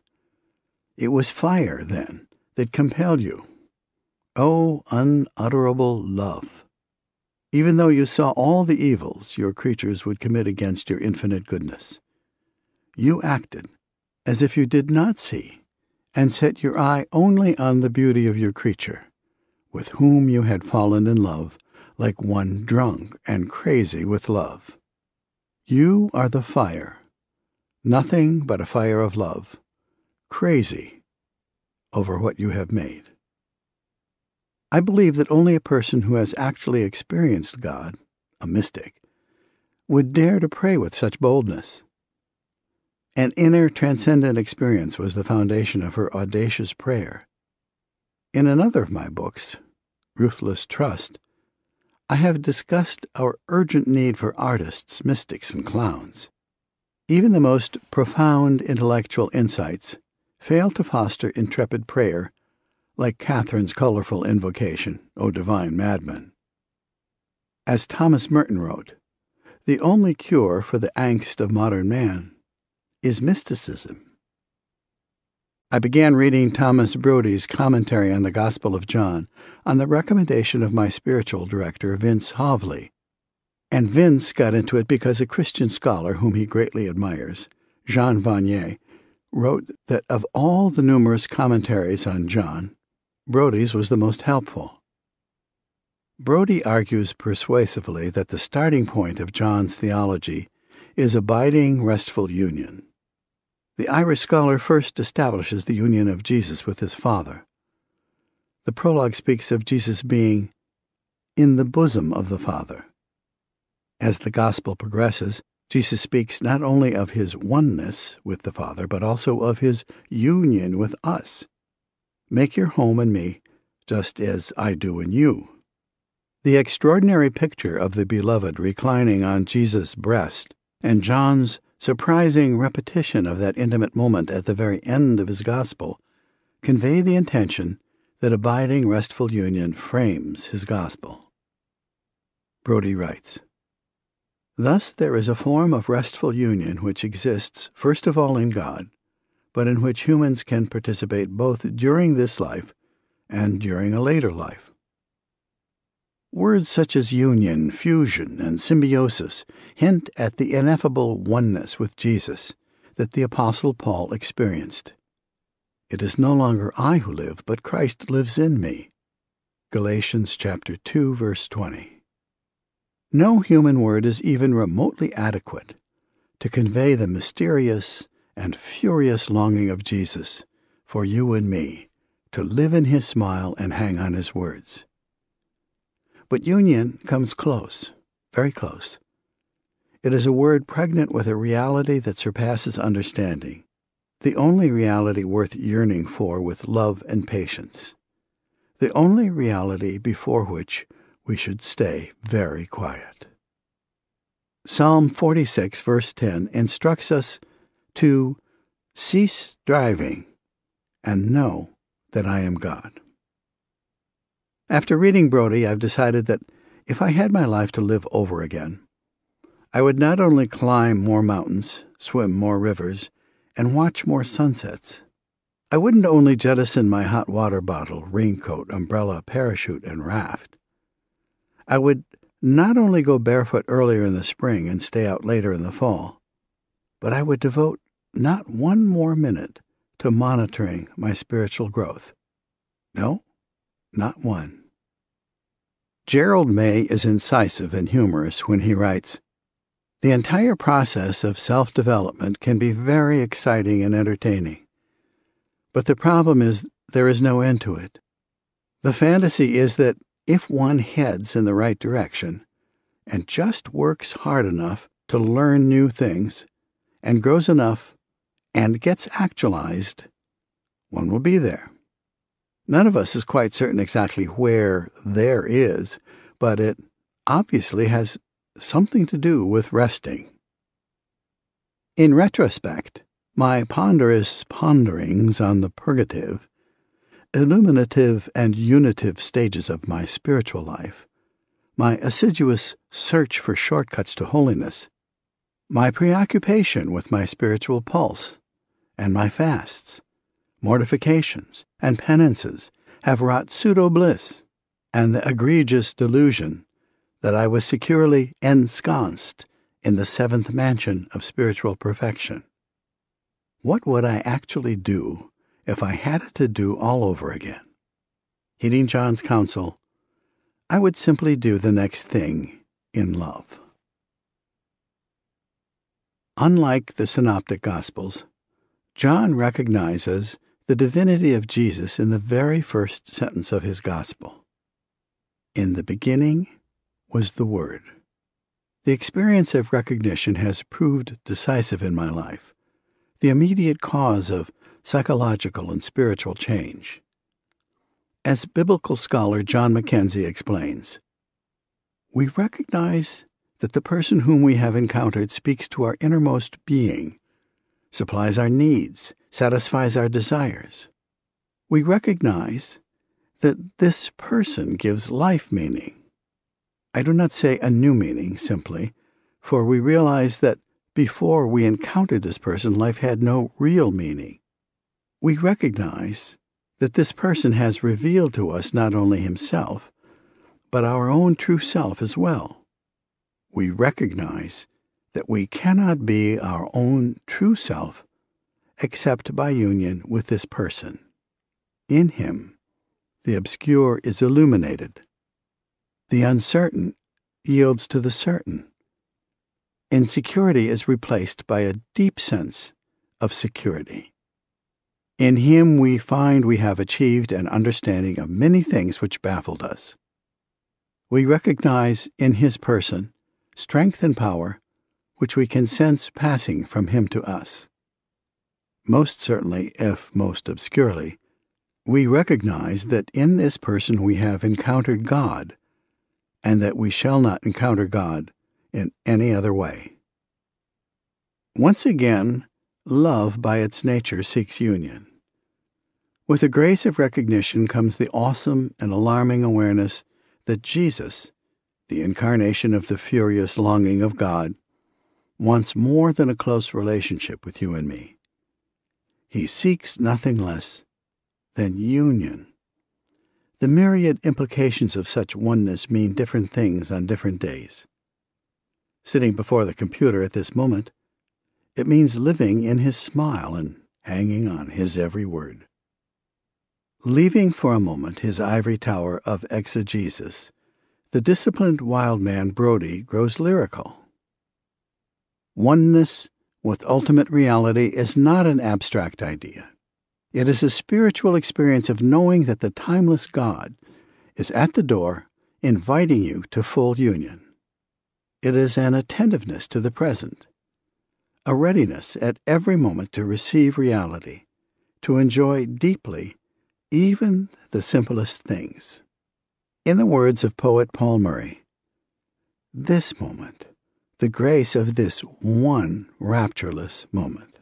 It was fire, then, that compelled you. Oh, unutterable love! Even though you saw all the evils your creatures would commit against your infinite goodness, you acted as if you did not see and set your eye only on the beauty of your creature, with whom you had fallen in love like one drunk and crazy with love. You are the fire, nothing but a fire of love, crazy over what you have made." I believe that only a person who has actually experienced God, a mystic, would dare to pray with such boldness. An inner transcendent experience was the foundation of her audacious prayer. In another of my books, Ruthless Trust, I have discussed our urgent need for artists, mystics, and clowns. Even the most profound intellectual insights fail to foster intrepid prayer, like Catherine's colorful invocation, "O Divine Madman." As Thomas Merton wrote, "The only cure for the angst of modern man is mysticism." I began reading Thomas Brodie's commentary on the Gospel of John on the recommendation of my spiritual director, Vince Hovley, and Vince got into it because a Christian scholar whom he greatly admires, Jean Vanier, wrote that of all the numerous commentaries on John, Brodie's was the most helpful. Brodie argues persuasively that the starting point of John's theology is abiding, restful union. The Irish scholar first establishes the union of Jesus with his Father. The prologue speaks of Jesus being in the bosom of the Father. As the Gospel progresses, Jesus speaks not only of his oneness with the Father, but also of his union with us. "Make your home in me, just as I do in you." The extraordinary picture of the Beloved reclining on Jesus' breast and John's surprising repetition of that intimate moment at the very end of his Gospel convey the intention that abiding, restful union frames his Gospel. Brodie writes, "Thus there is a form of restful union which exists first of all in God, but in which humans can participate both during this life and during a later life." Words such as union, fusion, and symbiosis hint at the ineffable oneness with Jesus that the Apostle Paul experienced. "It is no longer I who live, but Christ lives in me." Galatians chapter 2, verse 20. No human word is even remotely adequate to convey the mysterious and furious longing of Jesus for you and me to live in his smile and hang on his words. But union comes close, very close. It is a word pregnant with a reality that surpasses understanding, the only reality worth yearning for with love and patience, the only reality before which we should stay very quiet. Psalm 46, verse 10 instructs us to cease striving and know that I am God. After reading Brody, I've decided that if I had my life to live over again, I would not only climb more mountains, swim more rivers, and watch more sunsets. I wouldn't only jettison my hot water bottle, raincoat, umbrella, parachute, and raft. I would not only go barefoot earlier in the spring and stay out later in the fall, but I would devote not one more minute to monitoring my spiritual growth. No, not one. Gerald May is incisive and humorous when he writes, "The entire process of self-development can be very exciting and entertaining, but the problem is there is no end to it. The fantasy is that if one heads in the right direction and just works hard enough to learn new things and grows enough and gets actualized, one will be there. None of us is quite certain exactly where there is, but it obviously has something to do with resting. In retrospect, my ponderous ponderings on the purgative, illuminative and unitive stages of my spiritual life, my assiduous search for shortcuts to holiness, my preoccupation with my spiritual pulse, and my fasts, mortifications, and penances have wrought pseudo-bliss and the egregious delusion that I was securely ensconced in the seventh mansion of spiritual perfection. What would I actually do if I had it to do all over again?" Heeding John's counsel, I would simply do the next thing in love. Unlike the Synoptic Gospels, John recognizes the divinity of Jesus in the very first sentence of his Gospel. "In the beginning was the Word." The experience of recognition has proved decisive in my life, the immediate cause of psychological and spiritual change. As biblical scholar John Mackenzie explains, "We recognize that the person whom we have encountered speaks to our innermost being, supplies our needs, satisfies our desires. We recognize that this person gives life meaning. I do not say a new meaning simply, for we realize that before we encountered this person, life had no real meaning. We recognize that this person has revealed to us not only himself, but our own true self as well. We recognize that we cannot be our own true self except by union with this person. In him, the obscure is illuminated. The uncertain yields to the certain. Insecurity is replaced by a deep sense of security. In him we find we have achieved an understanding of many things which baffled us. We recognize in his person strength and power which we can sense passing from him to us. Most certainly, if most obscurely, we recognize that in this person we have encountered God, and that we shall not encounter God in any other way." Once again, love by its nature seeks union. With the grace of recognition comes the awesome and alarming awareness that Jesus, the incarnation of the furious longing of God, wants more than a close relationship with you and me. He seeks nothing less than union. The myriad implications of such oneness mean different things on different days. Sitting before the computer at this moment, it means living in his smile and hanging on his every word. Leaving for a moment his ivory tower of exegesis, the disciplined wild man Brody grows lyrical. Oneness with ultimate reality is not an abstract idea. It is a spiritual experience of knowing that the timeless God is at the door, inviting you to full union. It is an attentiveness to the present, a readiness at every moment to receive reality, to enjoy deeply even the simplest things. In the words of poet Paul Murray, "This moment, the grace of this one raptureless moment."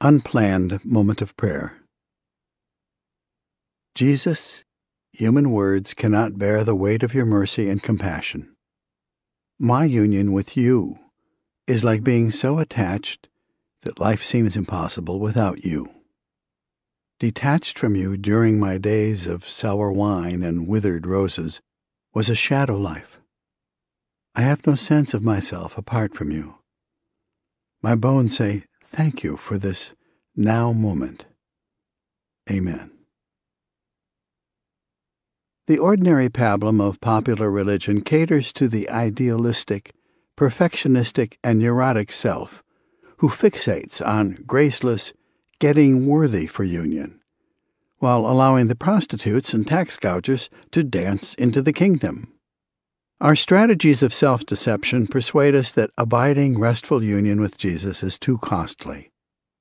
Unplanned moment of prayer. Jesus, human words cannot bear the weight of your mercy and compassion. My union with you is like being so attached that life seems impossible without you. Detached from you during my days of sour wine and withered roses was a shadow life. I have no sense of myself apart from you. My bones say, "Thank you for this now moment. Amen." The ordinary pablum of popular religion caters to the idealistic, perfectionistic, and neurotic self who fixates on graceless, getting worthy for union, while allowing the prostitutes and tax gougers to dance into the kingdom. Our strategies of self-deception persuade us that abiding, restful union with Jesus is too costly,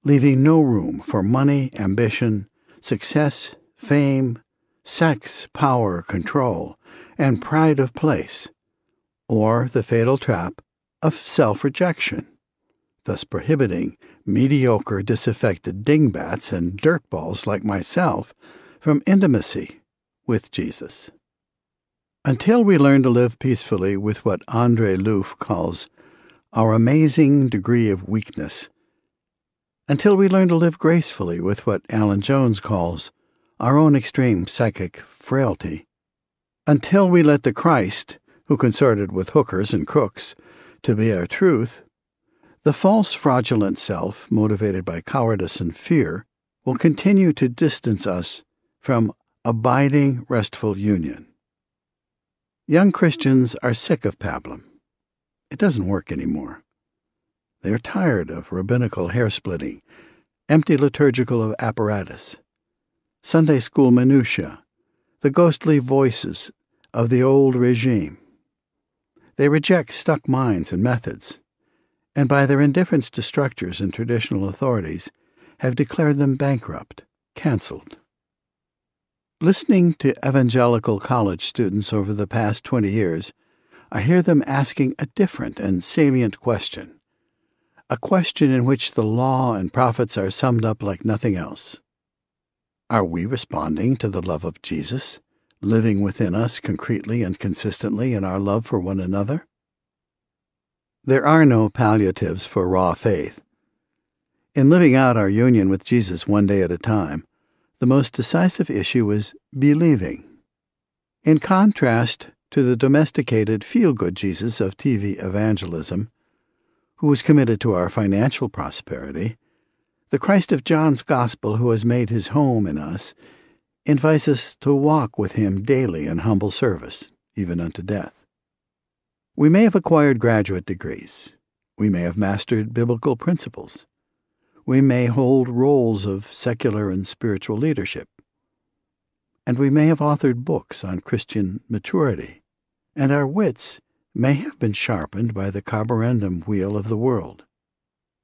leaving no room for money, ambition, success, fame, sex, power, control, and pride of place, or the fatal trap of self-rejection, thus prohibiting mediocre, disaffected dingbats and dirtballs like myself from intimacy with Jesus. Until we learn to live peacefully with what André Luf calls our amazing degree of weakness, until we learn to live gracefully with what Alan Jones calls our own extreme psychic frailty, until we let the Christ, who consorted with hookers and crooks, to be our truth, the false, fraudulent self, motivated by cowardice and fear, will continue to distance us from abiding, restful union. Young Christians are sick of pablum. It doesn't work anymore. They are tired of rabbinical hair-splitting, empty liturgical apparatus, Sunday school minutiae, the ghostly voices of the old regime. They reject stuck minds and methods, and by their indifference to structures and traditional authorities have declared them bankrupt, canceled. Listening to evangelical college students over the past 20 years, I hear them asking a different and salient question, a question in which the law and prophets are summed up like nothing else. Are we responding to the love of Jesus, living within us concretely and consistently in our love for one another? There are no palliatives for raw faith. In living out our union with Jesus one day at a time, the most decisive issue is believing. In contrast to the domesticated feel-good Jesus of TV evangelism, who was committed to our financial prosperity, the Christ of John's Gospel, who has made his home in us, invites us to walk with him daily in humble service, even unto death. We may have acquired graduate degrees. We may have mastered biblical principles. We may hold roles of secular and spiritual leadership, and we may have authored books on Christian maturity, and our wits may have been sharpened by the carborundum wheel of the world.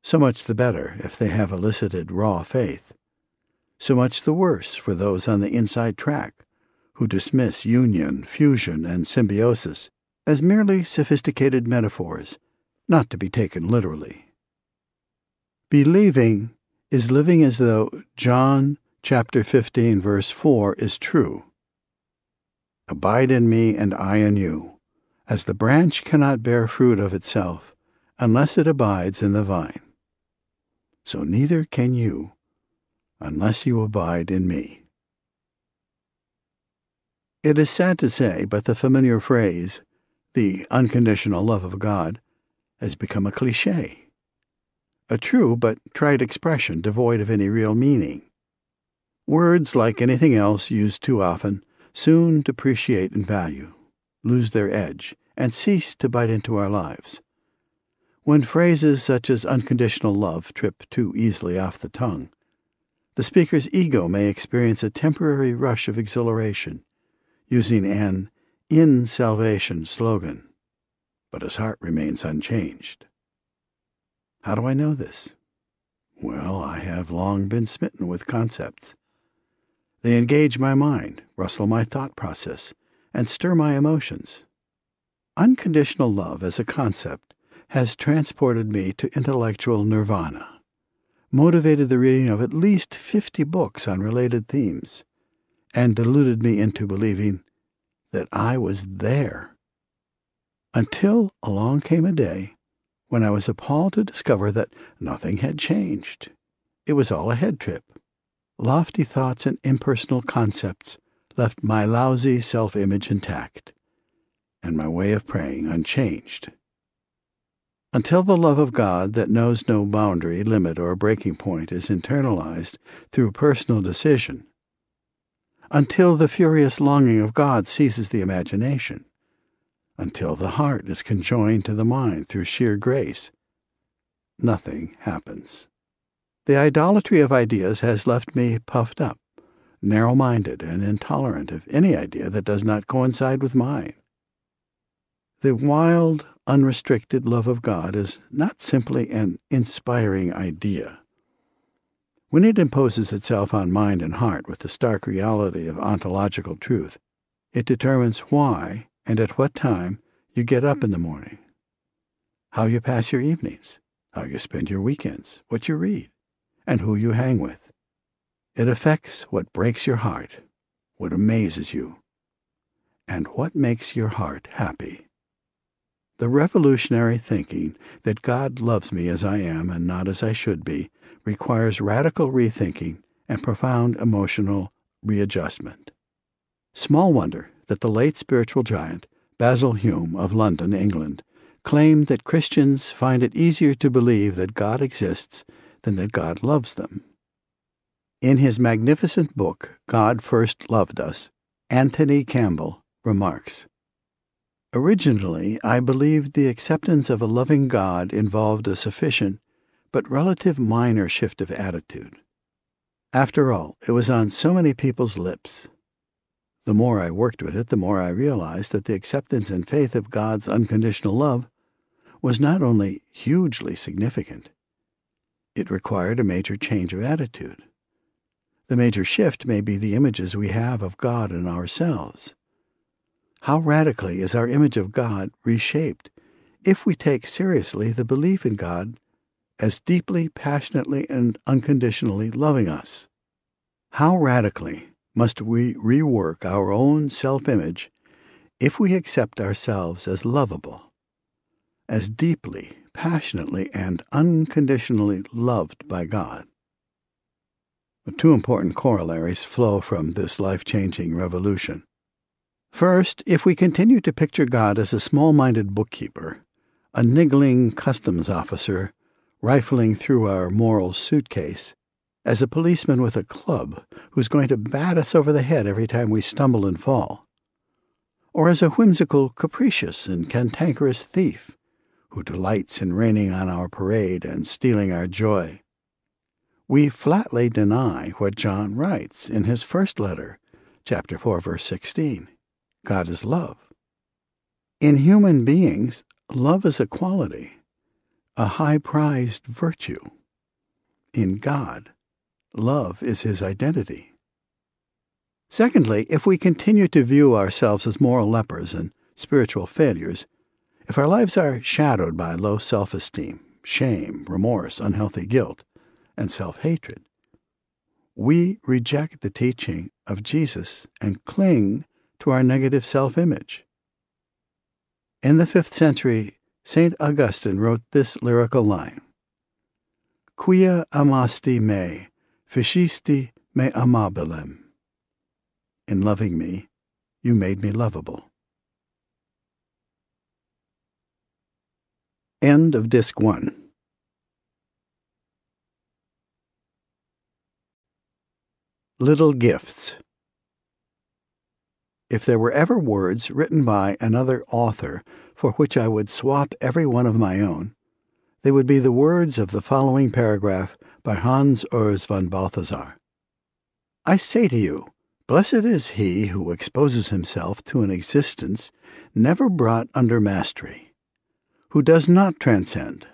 So much the better if they have elicited raw faith. So much the worse for those on the inside track who dismiss union, fusion, and symbiosis as merely sophisticated metaphors, not to be taken literally. Believing is living as though John chapter 15, verse 4 is true. "Abide in me and I in you, as the branch cannot bear fruit of itself unless it abides in the vine. So neither can you unless you abide in me." It is sad to say, but the familiar phrase, "the unconditional love of God," has become a cliché, a true but trite expression devoid of any real meaning. Words, like anything else used too often, soon depreciate in value, lose their edge, and cease to bite into our lives. When phrases such as unconditional love trip too easily off the tongue, the speaker's ego may experience a temporary rush of exhilaration, using an in-salvation slogan. but his heart remains unchanged. How do I know this? Well, I have long been smitten with concepts. They engage my mind, rustle my thought process, and stir my emotions. Unconditional love as a concept has transported me to intellectual nirvana, motivated the reading of at least 50 books on related themes, and deluded me into believing that I was there. Until along came a day when I was appalled to discover that nothing had changed. It was all a head trip. Lofty thoughts and impersonal concepts left my lousy self-image intact, and my way of praying unchanged. Until the love of God that knows no boundary, limit, or breaking point is internalized through personal decision, until the furious longing of God seizes the imagination, until the heart is conjoined to the mind through sheer grace, nothing happens. The idolatry of ideas has left me puffed up, narrow-minded, and intolerant of any idea that does not coincide with mine. The wild, unrestricted love of God is not simply an inspiring idea. When it imposes itself on mind and heart with the stark reality of ontological truth, it determines why and at what time you get up in the morning, how you pass your evenings, how you spend your weekends, what you read, and who you hang with. It affects what breaks your heart, what amazes you, and what makes your heart happy. The revolutionary thinking that God loves me as I am and not as I should be requires radical rethinking and profound emotional readjustment. Small wonder that the late spiritual giant, Basil Hume of London, England, claimed that Christians find it easier to believe that God exists than that God loves them. In his magnificent book, God First Loved Us, Anthony Campbell remarks, "Originally, I believed the acceptance of a loving God involved a sufficient but relative minor shift of attitude. After all, it was on so many people's lips. The more I worked with it, the more I realized that the acceptance and faith of God's unconditional love was not only hugely significant, it required a major change of attitude. The major shift may be the images we have of God in ourselves. How radically is our image of God reshaped if we take seriously the belief in God as deeply, passionately, and unconditionally loving us? How radically must we rework our own self-image if we accept ourselves as lovable, as deeply, passionately, and unconditionally loved by God?" The two important corollaries flow from this life-changing revolution. First, if we continue to picture God as a small-minded bookkeeper, a niggling customs officer rifling through our moral suitcase, as a policeman with a club who's going to bat us over the head every time we stumble and fall, or as a whimsical, capricious, and cantankerous thief who delights in raining on our parade and stealing our joy, we flatly deny what John writes in his first letter, chapter 4, verse 16. God is love. In human beings, love is a quality, a high-prized virtue. In God, love is his identity. Secondly, if we continue to view ourselves as moral lepers and spiritual failures, if our lives are shadowed by low self-esteem, shame, remorse, unhealthy guilt, and self-hatred, we reject the teaching of Jesus and cling to our negative self-image. In the 5th century, St. Augustine wrote this lyrical line, "Quia amasti me, ficisti me amabilem." In loving me, you made me lovable. End of Disc 1. Little Gifts. If there were ever words written by another author for which I would swap every one of my own, they would be the words of the following paragraph by Hans Urs von Balthasar. "I say to you, blessed is he who exposes himself to an existence never brought under mastery, who does not transcend,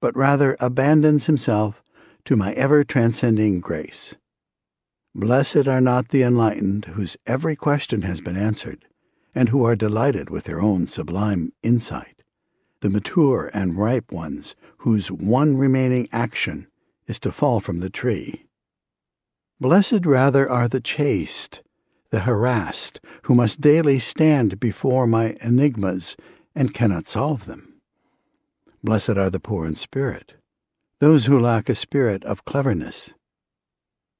but rather abandons himself to my ever-transcending grace. Blessed are not the enlightened whose every question has been answered, and who are delighted with their own sublime insight, the mature and ripe ones whose one remaining action is to fall from the tree. Blessed rather are the chaste, the harassed, who must daily stand before my enigmas and cannot solve them. Blessed are the poor in spirit, those who lack a spirit of cleverness.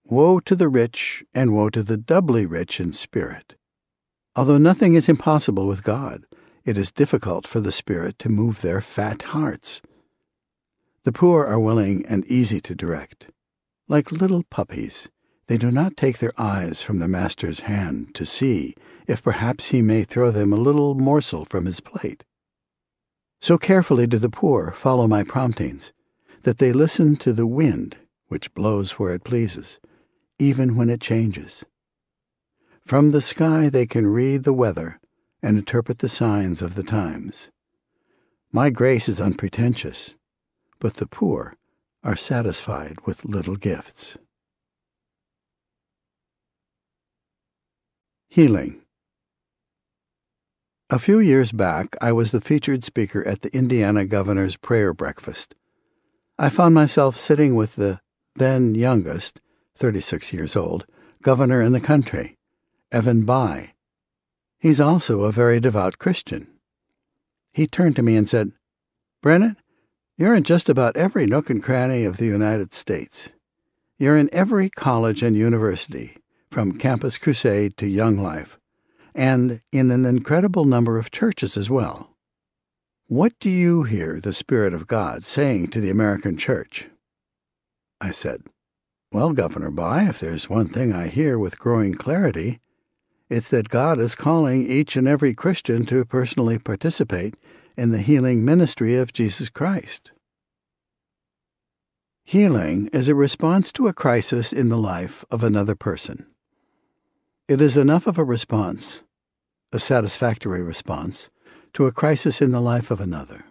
Woe to the rich, and woe to the doubly rich in spirit. Although nothing is impossible with God, it is difficult for the spirit to move their fat hearts. The poor are willing and easy to direct. Like little puppies, they do not take their eyes from the master's hand to see if perhaps he may throw them a little morsel from his plate. So carefully do the poor follow my promptings, that they listen to the wind which blows where it pleases, even when it changes. From the sky they can read the weather and interpret the signs of the times. My grace is unpretentious, but the poor are satisfied with little gifts. Healing. A few years back, I was the featured speaker at the Indiana Governor's Prayer Breakfast. I found myself sitting with the then youngest, 36 years old, governor in the country, Evan Bayh. He's also a very devout Christian. He turned to me and said, "Brennan, you're in just about every nook and cranny of the United States. You're in every college and university, from Campus Crusade to Young Life, and in an incredible number of churches as well. What do you hear the Spirit of God saying to the American church?" I said, "Well, Governor Bayh, if there's one thing I hear with growing clarity, it's that God is calling each and every Christian to personally participate in the healing ministry of Jesus Christ." Healing is a response to a crisis in the life of another person. It is enough of a response, a satisfactory response, to a crisis in the life of another.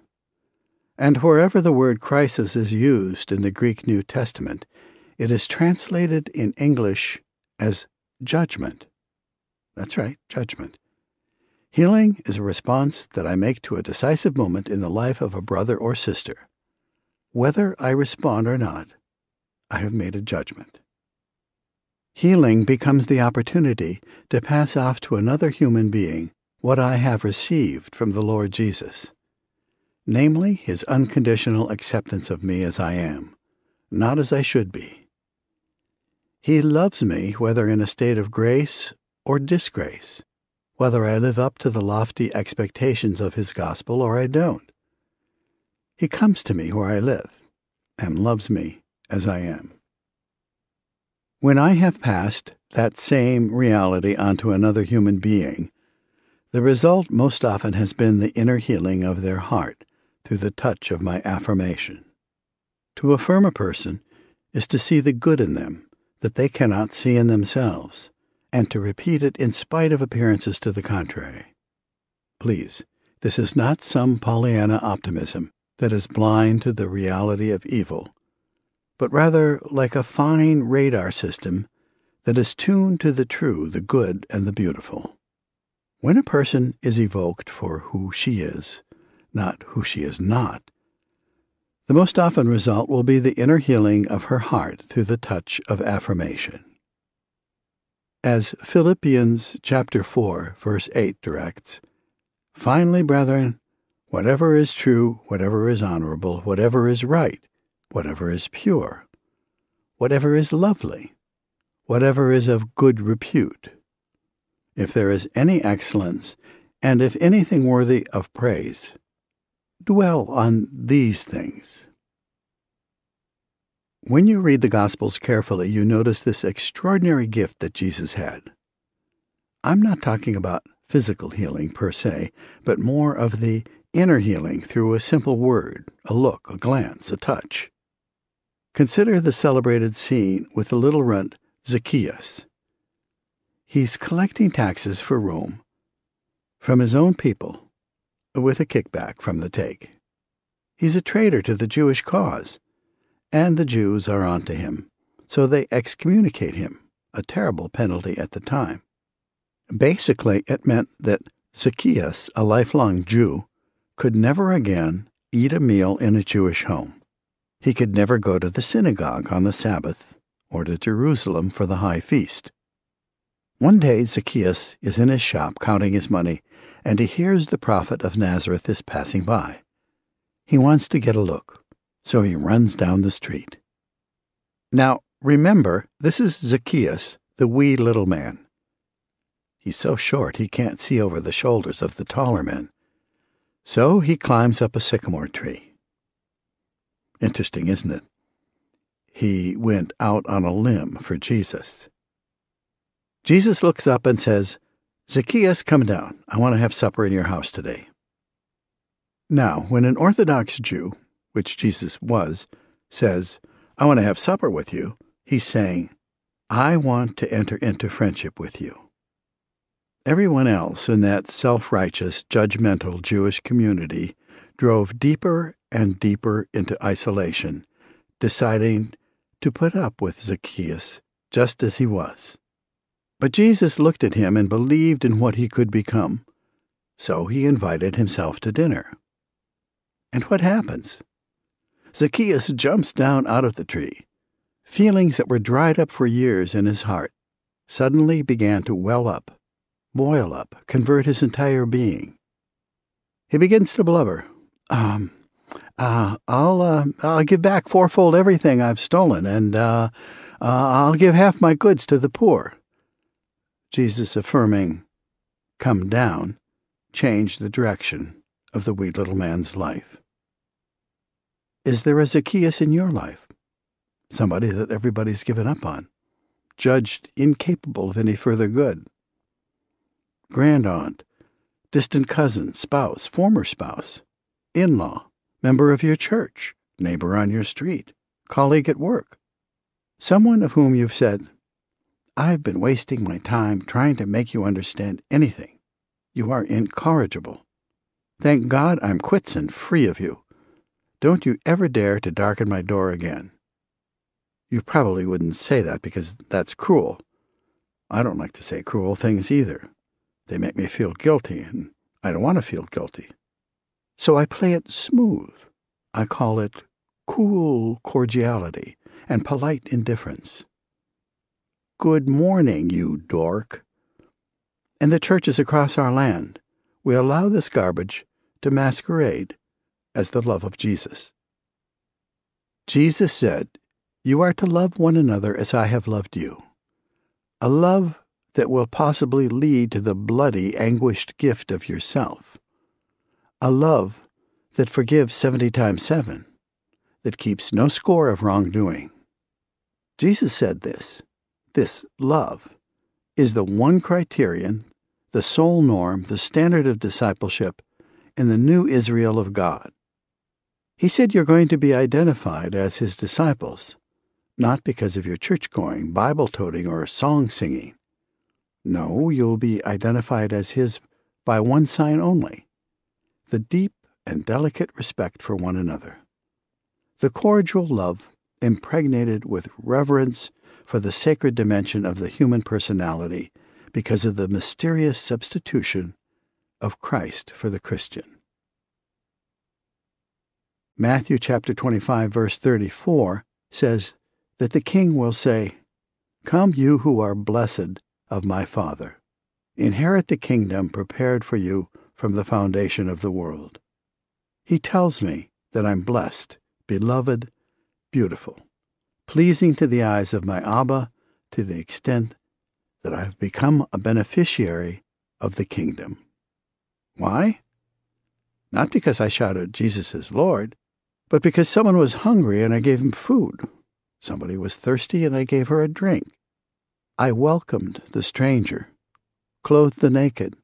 And wherever the word crisis is used in the Greek New Testament, it is translated in English as judgment. That's right, judgment. Healing is a response that I make to a decisive moment in the life of a brother or sister. Whether I respond or not, I have made a judgment. Healing becomes the opportunity to pass off to another human being what I have received from the Lord Jesus, namely his unconditional acceptance of me as I am, not as I should be. He loves me whether in a state of grace or disgrace, whether I live up to the lofty expectations of his gospel or I don't. He comes to me where I live and loves me as I am. When I have passed that same reality onto another human being, the result most often has been the inner healing of their heart through the touch of my affirmation. To affirm a person is to see the good in them that they cannot see in themselves, and to repeat it in spite of appearances to the contrary. Please, this is not some Pollyanna optimism that is blind to the reality of evil, but rather like a fine radar system that is tuned to the true, the good, and the beautiful. When a person is evoked for who she is, not who she is not, the most often result will be the inner healing of her heart through the touch of affirmation. As Philippians chapter 4, verse 8 directs, "Finally, brethren, whatever is true, whatever is honorable, whatever is right, whatever is pure, whatever is lovely, whatever is of good repute, if there is any excellence, and if anything worthy of praise, dwell on these things." When you read the Gospels carefully, you notice this extraordinary gift that Jesus had. I'm not talking about physical healing per se, but more of the inner healing through a simple word, a look, a glance, a touch. Consider the celebrated scene with the little runt Zacchaeus. He's collecting taxes for Rome from his own people with a kickback from the take. He's a traitor to the Jewish cause. And the Jews are onto him, so they excommunicate him, a terrible penalty at the time. Basically, it meant that Zacchaeus, a lifelong Jew, could never again eat a meal in a Jewish home. He could never go to the synagogue on the Sabbath or to Jerusalem for the high feast. One day Zacchaeus is in his shop counting his money, and he hears the prophet of Nazareth is passing by. He wants to get a look, so he runs down the street. Now, remember, this is Zacchaeus, the wee little man. He's so short he can't see over the shoulders of the taller men. So he climbs up a sycamore tree. Interesting, isn't it? He went out on a limb for Jesus. Jesus looks up and says, "Zacchaeus, come down. I want to have supper in your house today." Now, when an Orthodox Jew, which Jesus was, says, "I want to have supper with you," he's saying, "I want to enter into friendship with you." Everyone else in that self-righteous, judgmental Jewish community drove deeper and deeper into isolation, deciding to put up with Zacchaeus just as he was. But Jesus looked at him and believed in what he could become, so he invited himself to dinner. And what happens? Zacchaeus jumps down out of the tree. Feelings that were dried up for years in his heart suddenly began to well up, boil up, convert his entire being. He begins to blubber. I'll give back fourfold everything I've stolen, and I'll give half my goods to the poor." Jesus affirming, "Come down," changed the direction of the wee little man's life. Is there a Zacchaeus in your life? Somebody that everybody's given up on, judged incapable of any further good? Grandaunt, distant cousin, spouse, former spouse, in-law, member of your church, neighbor on your street, colleague at work. Someone of whom you've said, "I've been wasting my time trying to make you understand anything. You are incorrigible. Thank God I'm quits and free of you. Don't you ever dare to darken my door again." You probably wouldn't say that because that's cruel. I don't like to say cruel things either. They make me feel guilty, and I don't want to feel guilty. So I play it smooth. I call it cool cordiality and polite indifference. "Good morning, you dork." And the churches across our land, we allow this garbage to masquerade as the love of Jesus. Jesus said, "You are to love one another as I have loved you," a love that will possibly lead to the bloody, anguished gift of yourself, a love that forgives 70 times 7, that keeps no score of wrongdoing. Jesus said this love, is the one criterion, the sole norm, the standard of discipleship in the new Israel of God. He said you're going to be identified as his disciples, not because of your church-going, Bible-toting, or song-singing. No, you'll be identified as his by one sign only, the deep and delicate respect for one another, the cordial love impregnated with reverence for the sacred dimension of the human personality because of the mysterious substitution of Christ for the Christian. Matthew chapter 25, verse 34 says that the king will say, "Come, you who are blessed of my Father, inherit the kingdom prepared for you from the foundation of the world." He tells me that I'm blessed, beloved, beautiful, pleasing to the eyes of my Abba, to the extent that I have become a beneficiary of the kingdom. Why? Not because I shouted, "Jesus is Lord," but because someone was hungry and I gave him food. Somebody was thirsty and I gave her a drink. I welcomed the stranger, clothed the naked,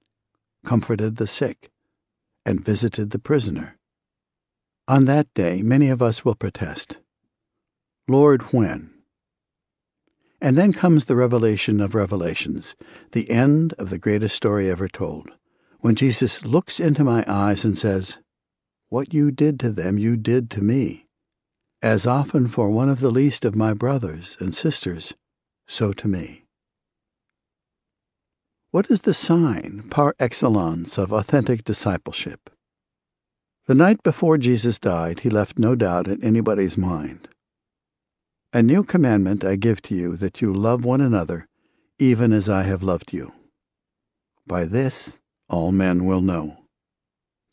comforted the sick, and visited the prisoner. On that day, many of us will protest, "Lord, when?" And then comes the revelation of revelations, the end of the greatest story ever told, when Jesus looks into my eyes and says, What you did to them you did to me. As often for one of the least of my brothers and sisters, so to me." What is the sign par excellence of authentic discipleship? The night before Jesus died, he left no doubt in anybody's mind. "A new commandment I give to you, that you love one another, even as I have loved you. By this all men will know."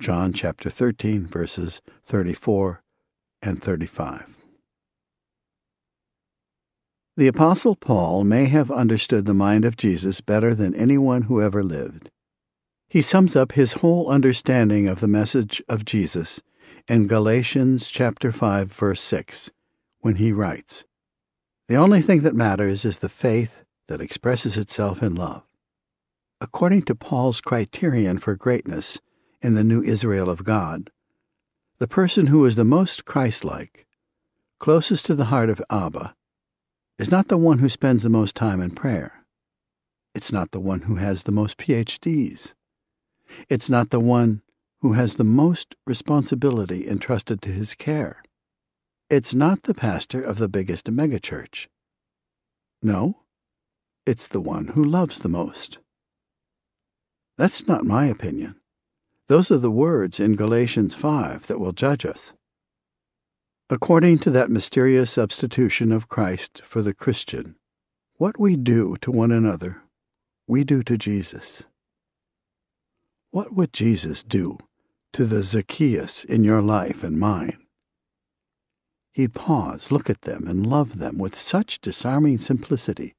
John chapter 13, verses 34 and 35. The Apostle Paul may have understood the mind of Jesus better than anyone who ever lived. He sums up his whole understanding of the message of Jesus in Galatians chapter 5, verse 6, when he writes, "The only thing that matters is the faith that expresses itself in love." According to Paul's criterion for greatness in the new Israel of God, the person who is the most Christ-like, closest to the heart of Abba, is not the one who spends the most time in prayer. It's not the one who has the most PhDs. It's not the one who has the most responsibility entrusted to his care. It's not the pastor of the biggest megachurch. No, it's the one who loves the most. That's not my opinion. Those are the words in Galatians 5 that will judge us. According to that mysterious substitution of Christ for the Christian, what we do to one another, we do to Jesus. What would Jesus do to the Zacchaeus in your life and mine? He'd pause, look at them, and love them with such disarming simplicity,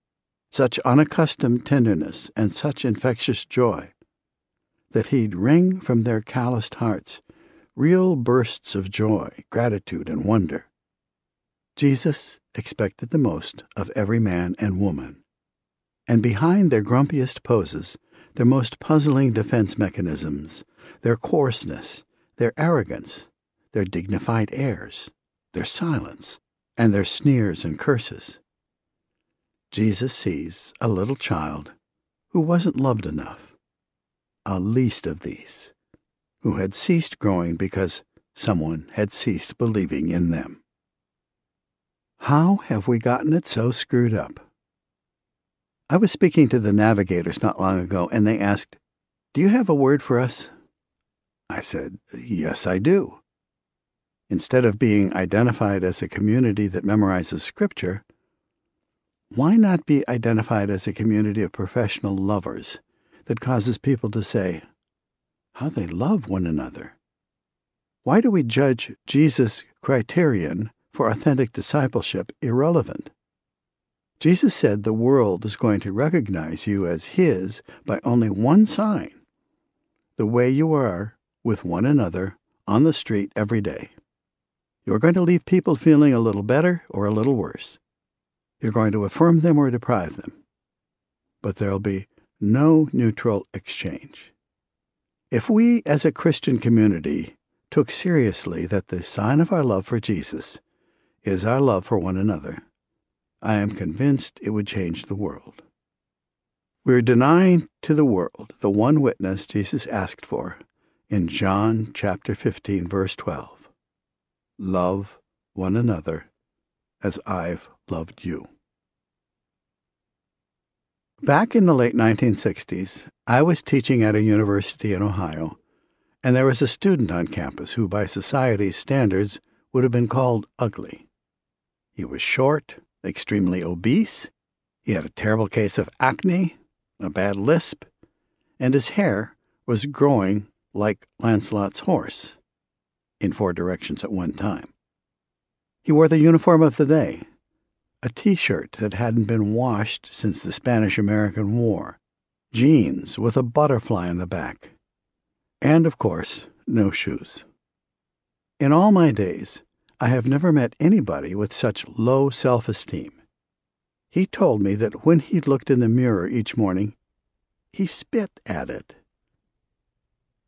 such unaccustomed tenderness, and such infectious joy, that he'd wring from their calloused hearts real bursts of joy, gratitude, and wonder. Jesus expected the most of every man and woman, and behind their grumpiest poses, their most puzzling defense mechanisms, their coarseness, their arrogance, their dignified airs, their silence, and their sneers and curses, Jesus sees a little child who wasn't loved enough, a least of these, who had ceased growing because someone had ceased believing in them. How have we gotten it so screwed up? I was speaking to the Navigators not long ago, and they asked, "Do you have a word for us?" I said, "Yes, I do." Instead of being identified as a community that memorizes Scripture, why not be identified as a community of professional lovers that causes people to say, "How they love one another"? Why do we judge Jesus' criterion for authentic discipleship irrelevant? Jesus said the world is going to recognize you as His by only one sign: the way you are with one another on the street every day. You're going to leave people feeling a little better or a little worse. You're going to affirm them or deprive them. But there'll be no neutral exchange. If we as a Christian community took seriously that the sign of our love for Jesus is our love for one another, I am convinced it would change the world. We're denying to the world the one witness Jesus asked for in John chapter 15, verse 12. "Love one another as I've loved you." Back in the late 1960s, I was teaching at a university in Ohio, and there was a student on campus who, by society's standards, would have been called ugly. He was short, extremely obese, he had a terrible case of acne, a bad lisp, and his hair was growing like Lancelot's horse, in 4 directions at one time. He wore the uniform of the day, a T-shirt that hadn't been washed since the Spanish-American War, jeans with a butterfly in the back, and, of course, no shoes. In all my days, I have never met anybody with such low self-esteem. He told me that when he looked in the mirror each morning, he spit at it.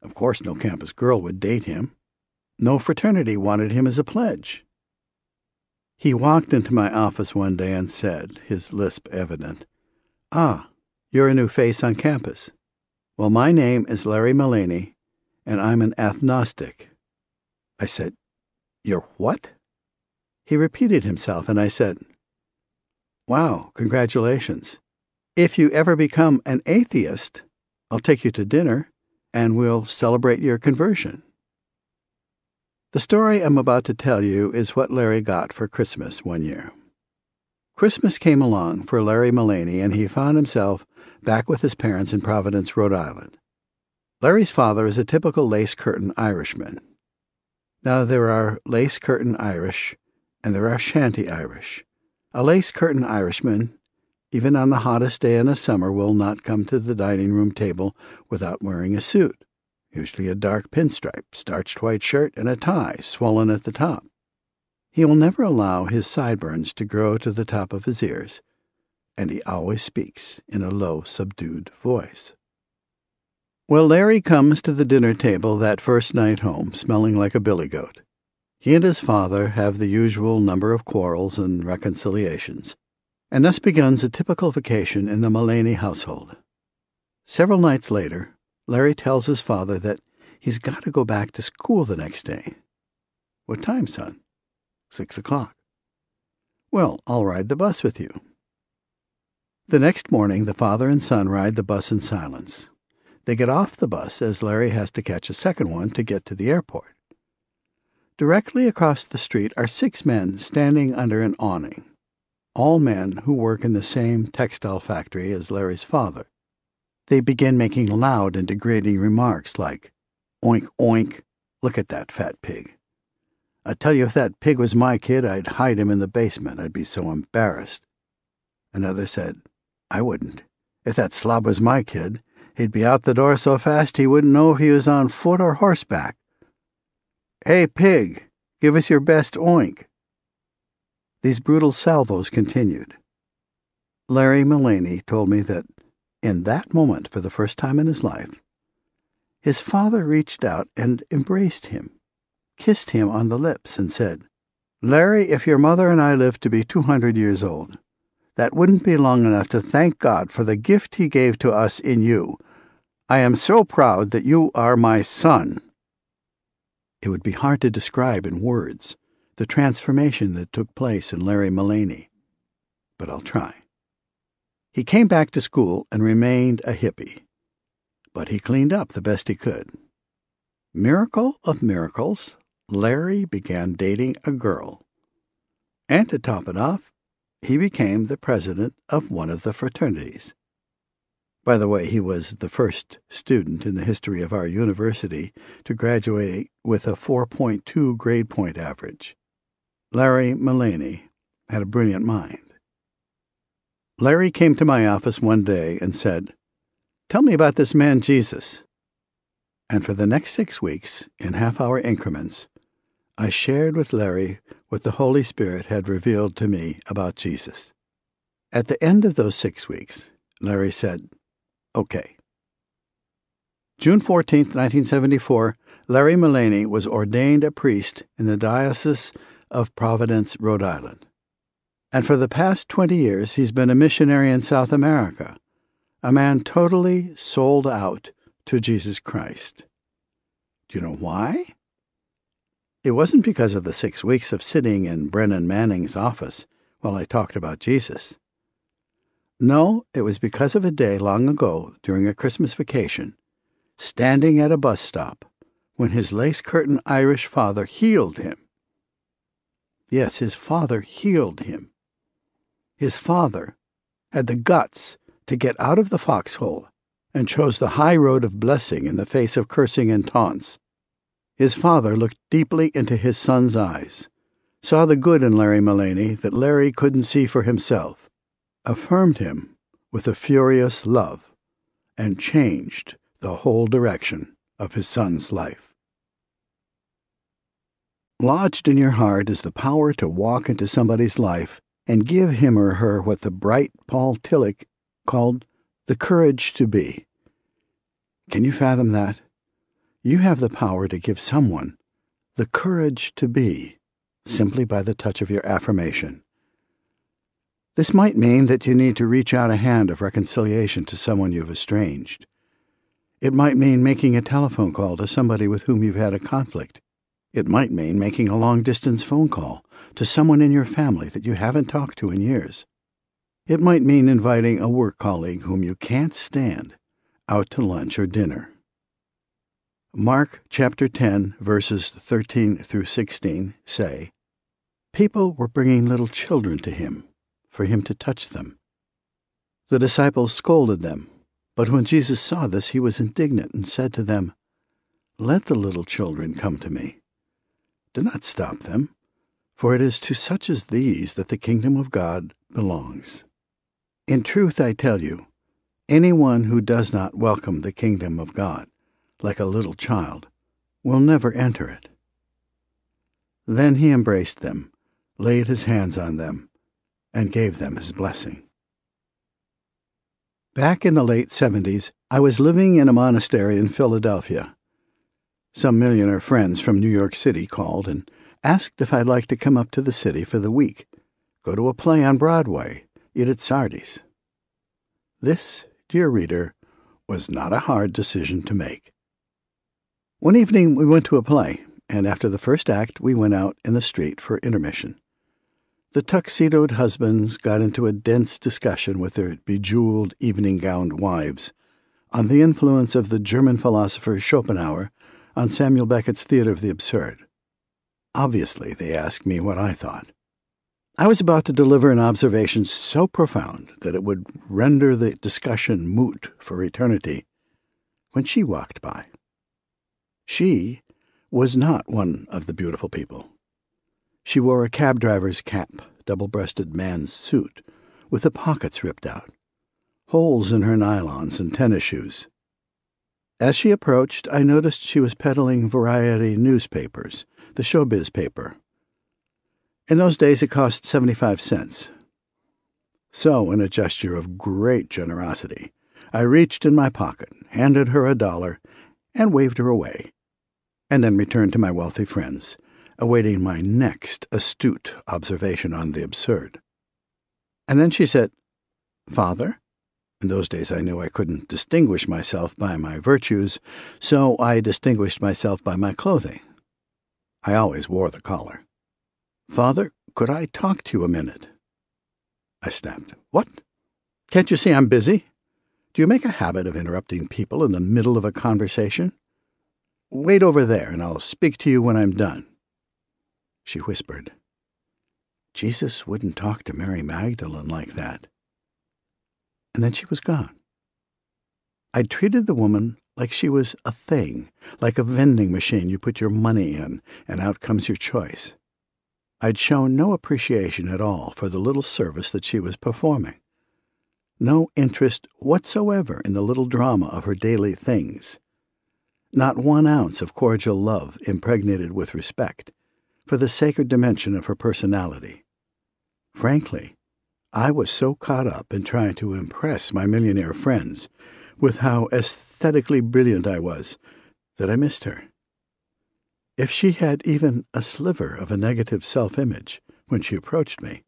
Of course, no campus girl would date him. No fraternity wanted him as a pledge. He walked into my office one day and said, his lisp evident, "Ah, you're a new face on campus. Well, my name is Larry Mullaney, and I'm an athnostic." I said, "Your what?" He repeated himself, and I said, "Wow, congratulations. If you ever become an atheist, I'll take you to dinner, and we'll celebrate your conversion." The story I'm about to tell you is what Larry got for Christmas one year. Christmas came along for Larry Mullaney, and he found himself back with his parents in Providence, Rhode Island. Larry's father is a typical lace-curtain Irishman. Now, there are lace-curtain Irish, and there are shanty Irish. A lace-curtain Irishman, even on the hottest day in the summer, will not come to the dining room table without wearing a suit, usually a dark pinstripe, starched white shirt, and a tie swollen at the top. He will never allow his sideburns to grow to the top of his ears, and he always speaks in a low, subdued voice. Well, Larry comes to the dinner table that first night home, smelling like a billy goat. He and his father have the usual number of quarrels and reconciliations, and thus begins a typical vacation in the Mullaney household. Several nights later, Larry tells his father that he's got to go back to school the next day. "What time, son?" "6 o'clock." "Well, I'll ride the bus with you." The next morning, the father and son ride the bus in silence. They get off the bus as Larry has to catch a second one to get to the airport. Directly across the street are 6 men standing under an awning, all men who work in the same textile factory as Larry's father. They begin making loud and degrading remarks like, "Oink, oink, look at that fat pig. I tell you, if that pig was my kid, I'd hide him in the basement. I'd be so embarrassed." Another said, "I wouldn't. If that slob was my kid, he'd be out the door so fast he wouldn't know if he was on foot or horseback. Hey, pig, give us your best oink." These brutal salvos continued. Larry Mullaney told me that in that moment, for the first time in his life, his father reached out and embraced him, kissed him on the lips, and said, "Larry, if your mother and I lived to be 200 years old, that wouldn't be long enough to thank God for the gift he gave to us in you. I am so proud that you are my son." It would be hard to describe in words the transformation that took place in Larry Mullaney, but I'll try. He came back to school and remained a hippie, but he cleaned up the best he could. Miracle of miracles, Larry began dating a girl. And to top it off, he became the president of one of the fraternities. By the way, he was the first student in the history of our university to graduate with a 4.2 grade point average. Larry Mullaney had a brilliant mind. Larry came to my office one day and said, "Tell me about this man Jesus." And for the next 6 weeks, in half-hour increments, I shared with Larry what the Holy Spirit had revealed to me about Jesus. At the end of those 6 weeks, Larry said, "Okay." June 14, 1974, Larry Mullaney was ordained a priest in the Diocese of Providence, Rhode Island. And for the past 20 years, he's been a missionary in South America, a man totally sold out to Jesus Christ. Do you know why? It wasn't because of the 6 weeks of sitting in Brennan Manning's office while I talked about Jesus. No, it was because of a day long ago during a Christmas vacation, standing at a bus stop, when his lace-curtain Irish father healed him. Yes, his father healed him. His father had the guts to get out of the foxhole and chose the high road of blessing in the face of cursing and taunts. His father looked deeply into his son's eyes, saw the good in Larry Mullaney that Larry couldn't see for himself, affirmed him with a furious love, and changed the whole direction of his son's life. Lodged in your heart is the power to walk into somebody's life and give him or her what the bright Paul Tillich called the courage to be. Can you fathom that? You have the power to give someone the courage to be simply by the touch of your affirmation. This might mean that you need to reach out a hand of reconciliation to someone you've estranged. It might mean making a telephone call to somebody with whom you've had a conflict, It might mean making a long-distance phone call to someone in your family that you haven't talked to in years. It might mean inviting a work colleague whom you can't stand out to lunch or dinner. Mark chapter 10, verses 13 through 16 say, "People were bringing little children to him, for him to touch them. The disciples scolded them, but when Jesus saw this, he was indignant and said to them, 'Let the little children come to me. Do not stop them, for it is to such as these that the kingdom of God belongs. In truth I tell you, anyone who does not welcome the kingdom of God, like a little child, will never enter it.' Then he embraced them, laid his hands on them, and gave them his blessing." Back in the late 70s, I was living in a monastery in Philadelphia. Some millionaire friends from New York City called and asked if I'd like to come up to the city for the week, go to a play on Broadway, eat at Sardi's. This, dear reader, was not a hard decision to make. One evening we went to a play, and after the first act we went out in the street for intermission. The tuxedoed husbands got into a dense discussion with their bejeweled evening-gowned wives on the influence of the German philosopher Schopenhauer on Samuel Beckett's Theater of the Absurd. Obviously, they asked me what I thought. I was about to deliver an observation so profound that it would render the discussion moot for eternity when she walked by. She was not one of the beautiful people. She wore a cab driver's cap, double-breasted man's suit, with the pockets ripped out, holes in her nylons and tennis shoes. As she approached, I noticed she was peddling Variety newspapers, the showbiz paper. In those days, it cost 75 cents. So, in a gesture of great generosity, I reached in my pocket, handed her $1, and waved her away, and then returned to my wealthy friends, awaiting my next astute observation on the absurd. And then she said, "Father?" In those days I knew I couldn't distinguish myself by my virtues, so I distinguished myself by my clothing. I always wore the collar. "Father, could I talk to you a minute?" I snapped. "What? Can't you see I'm busy? Do you make a habit of interrupting people in the middle of a conversation? Wait over there, and I'll speak to you when I'm done." She whispered, "Jesus wouldn't talk to Mary Magdalene like that." And then she was gone. I treated the woman like she was a thing, like a vending machine you put your money in, and out comes your choice. I'd shown no appreciation at all for the little service that she was performing, no interest whatsoever in the little drama of her daily things, not 1 ounce of cordial love impregnated with respect for the sacred dimension of her personality. Frankly, I was so caught up in trying to impress my millionaire friends with how aesthetically brilliant I was that I missed her. If she had even a sliver of a negative self-image when she approached me,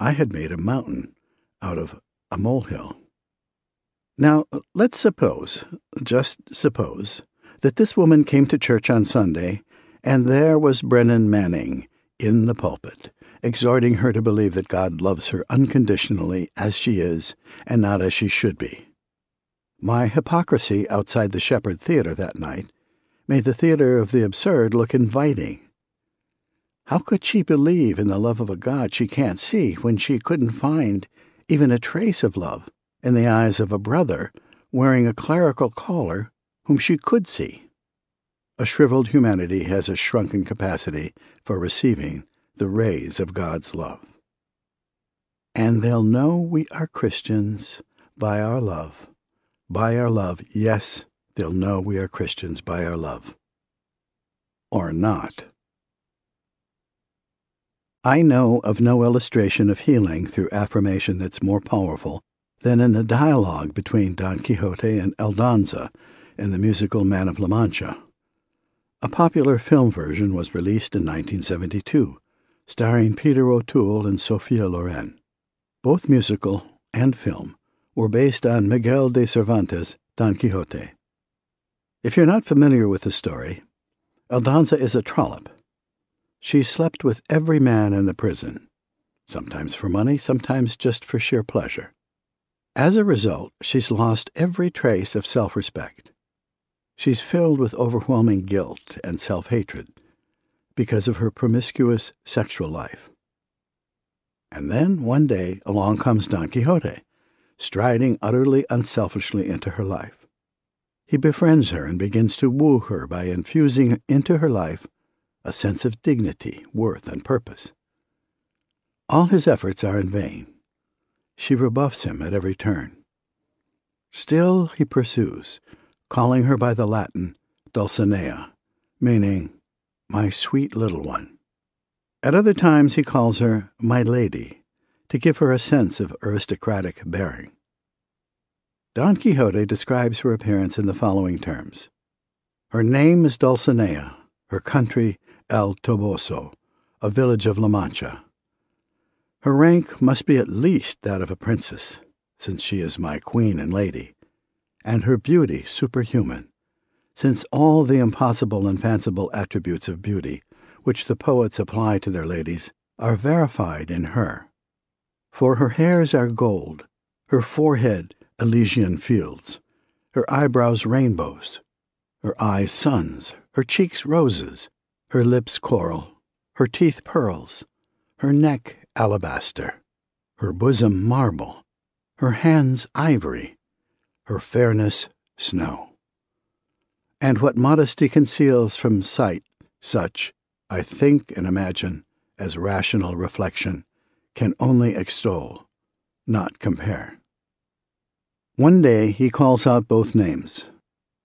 I had made a mountain out of a molehill. Now, let's suppose, just suppose, that this woman came to church on Sunday, and there was Brennan Manning in the pulpit, exhorting her to believe that God loves her unconditionally as she is and not as she should be. My hypocrisy outside the Shepherd Theater that night made the Theater of the Absurd look inviting. How could she believe in the love of a God she can't see when she couldn't find even a trace of love in the eyes of a brother wearing a clerical collar whom she could see? A shriveled humanity has a shrunken capacity for receiving the rays of God's love. And they'll know we are Christians by our love. By our love, yes, they'll know we are Christians by our love. Or not. I know of no illustration of healing through affirmation that's more powerful than in the dialogue between Don Quixote and Aldonza in the musical Man of La Mancha. A popular film version was released in 1972, starring Peter O'Toole and Sophia Loren. Both musical and film were based on Miguel de Cervantes' Don Quixote. If you're not familiar with the story, Aldonza is a trollop. She slept with every man in the prison, sometimes for money, sometimes just for sheer pleasure. As a result, she's lost every trace of self-respect. She's filled with overwhelming guilt and self-hatred because of her promiscuous sexual life. And then, one day, along comes Don Quixote, striding utterly unselfishly into her life. He befriends her and begins to woo her by infusing into her life a sense of dignity, worth, and purpose. All his efforts are in vain. She rebuffs him at every turn. Still he pursues, calling her by the Latin Dulcinea, meaning, my sweet little one. At other times he calls her my lady, to give her a sense of aristocratic bearing. Don Quixote describes her appearance in the following terms. Her name is Dulcinea, her country El Toboso, a village of La Mancha. Her rank must be at least that of a princess, since she is my queen and lady, and her beauty superhuman, since all the impossible and fanciful attributes of beauty which the poets apply to their ladies are verified in her. For her hairs are gold, her forehead Elysian fields, her eyebrows rainbows, her eyes suns, her cheeks roses, her lips coral, her teeth pearls, her neck alabaster, her bosom marble, her hands ivory, her fairness snow. And what modesty conceals from sight, such, I think and imagine, as rational reflection, can only extol, not compare. One day he calls out both names.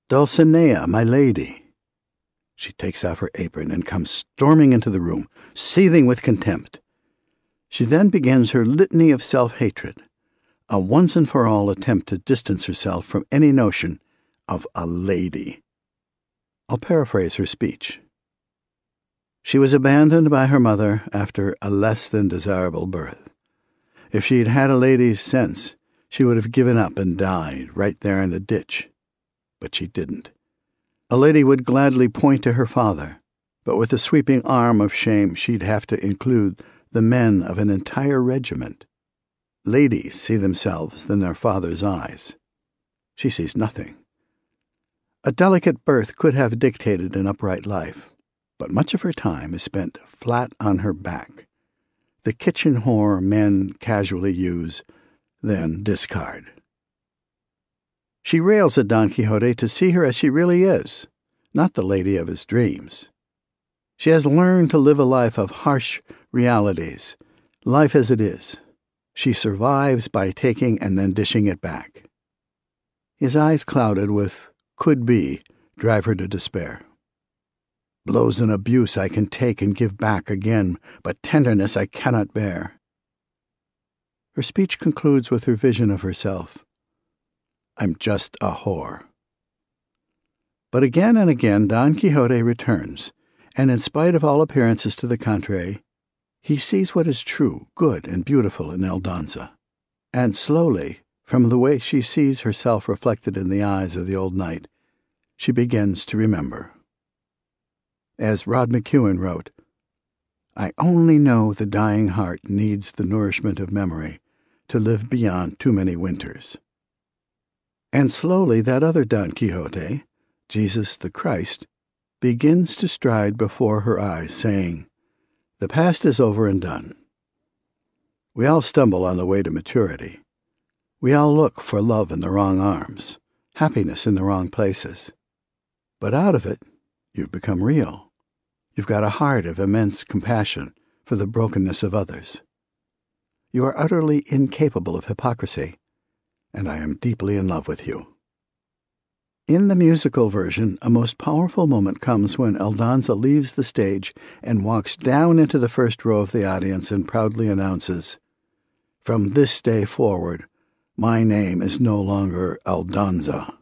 Dulcinea, my lady. She takes off her apron and comes storming into the room, seething with contempt. She then begins her litany of self-hatred, a once-and-for-all attempt to distance herself from any notion of a lady. I'll paraphrase her speech. She was abandoned by her mother after a less than desirable birth. If she had had a lady's sense, she would have given up and died right there in the ditch. But she didn't. A lady would gladly point to her father, but with a sweeping arm of shame, she'd have to include the men of an entire regiment. Ladies see themselves in their father's eyes. She sees nothing. A delicate birth could have dictated an upright life, but much of her time is spent flat on her back, the kitchen whore men casually use, then discard. She rails at Don Quixote to see her as she really is, not the lady of his dreams. She has learned to live a life of harsh realities, life as it is. She survives by taking and then dishing it back. His eyes clouded with could be drive her to despair. Blows and abuse I can take and give back again, but tenderness I cannot bear. Her speech concludes with her vision of herself. I'm just a whore. But again and again Don Quixote returns, and in spite of all appearances to the contrary, he sees what is true, good, and beautiful in Aldonza. And slowly, from the way she sees herself reflected in the eyes of the old knight, she begins to remember. As Rod McEwen wrote, I only know the dying heart needs the nourishment of memory to live beyond too many winters. And slowly that other Don Quixote, Jesus the Christ, begins to stride before her eyes, saying, the past is over and done. We all stumble on the way to maturity. We all look for love in the wrong arms, happiness in the wrong places. But out of it, you've become real. You've got a heart of immense compassion for the brokenness of others. You are utterly incapable of hypocrisy, and I am deeply in love with you. In the musical version, a most powerful moment comes when Aldonza leaves the stage and walks down into the first row of the audience and proudly announces, from this day forward, my name is no longer Aldonza.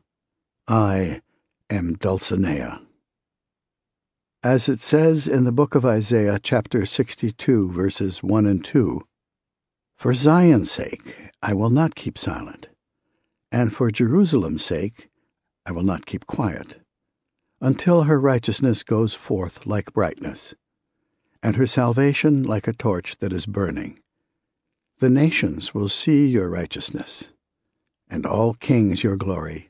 I am Dulcinea. As it says in the book of Isaiah, chapter 62, verses 1 and 2, for Zion's sake I will not keep silent, and for Jerusalem's sake I will not keep quiet. until her righteousness goes forth like brightness, and her salvation like a torch that is burning. The nations will see your righteousness, and all kings your glory,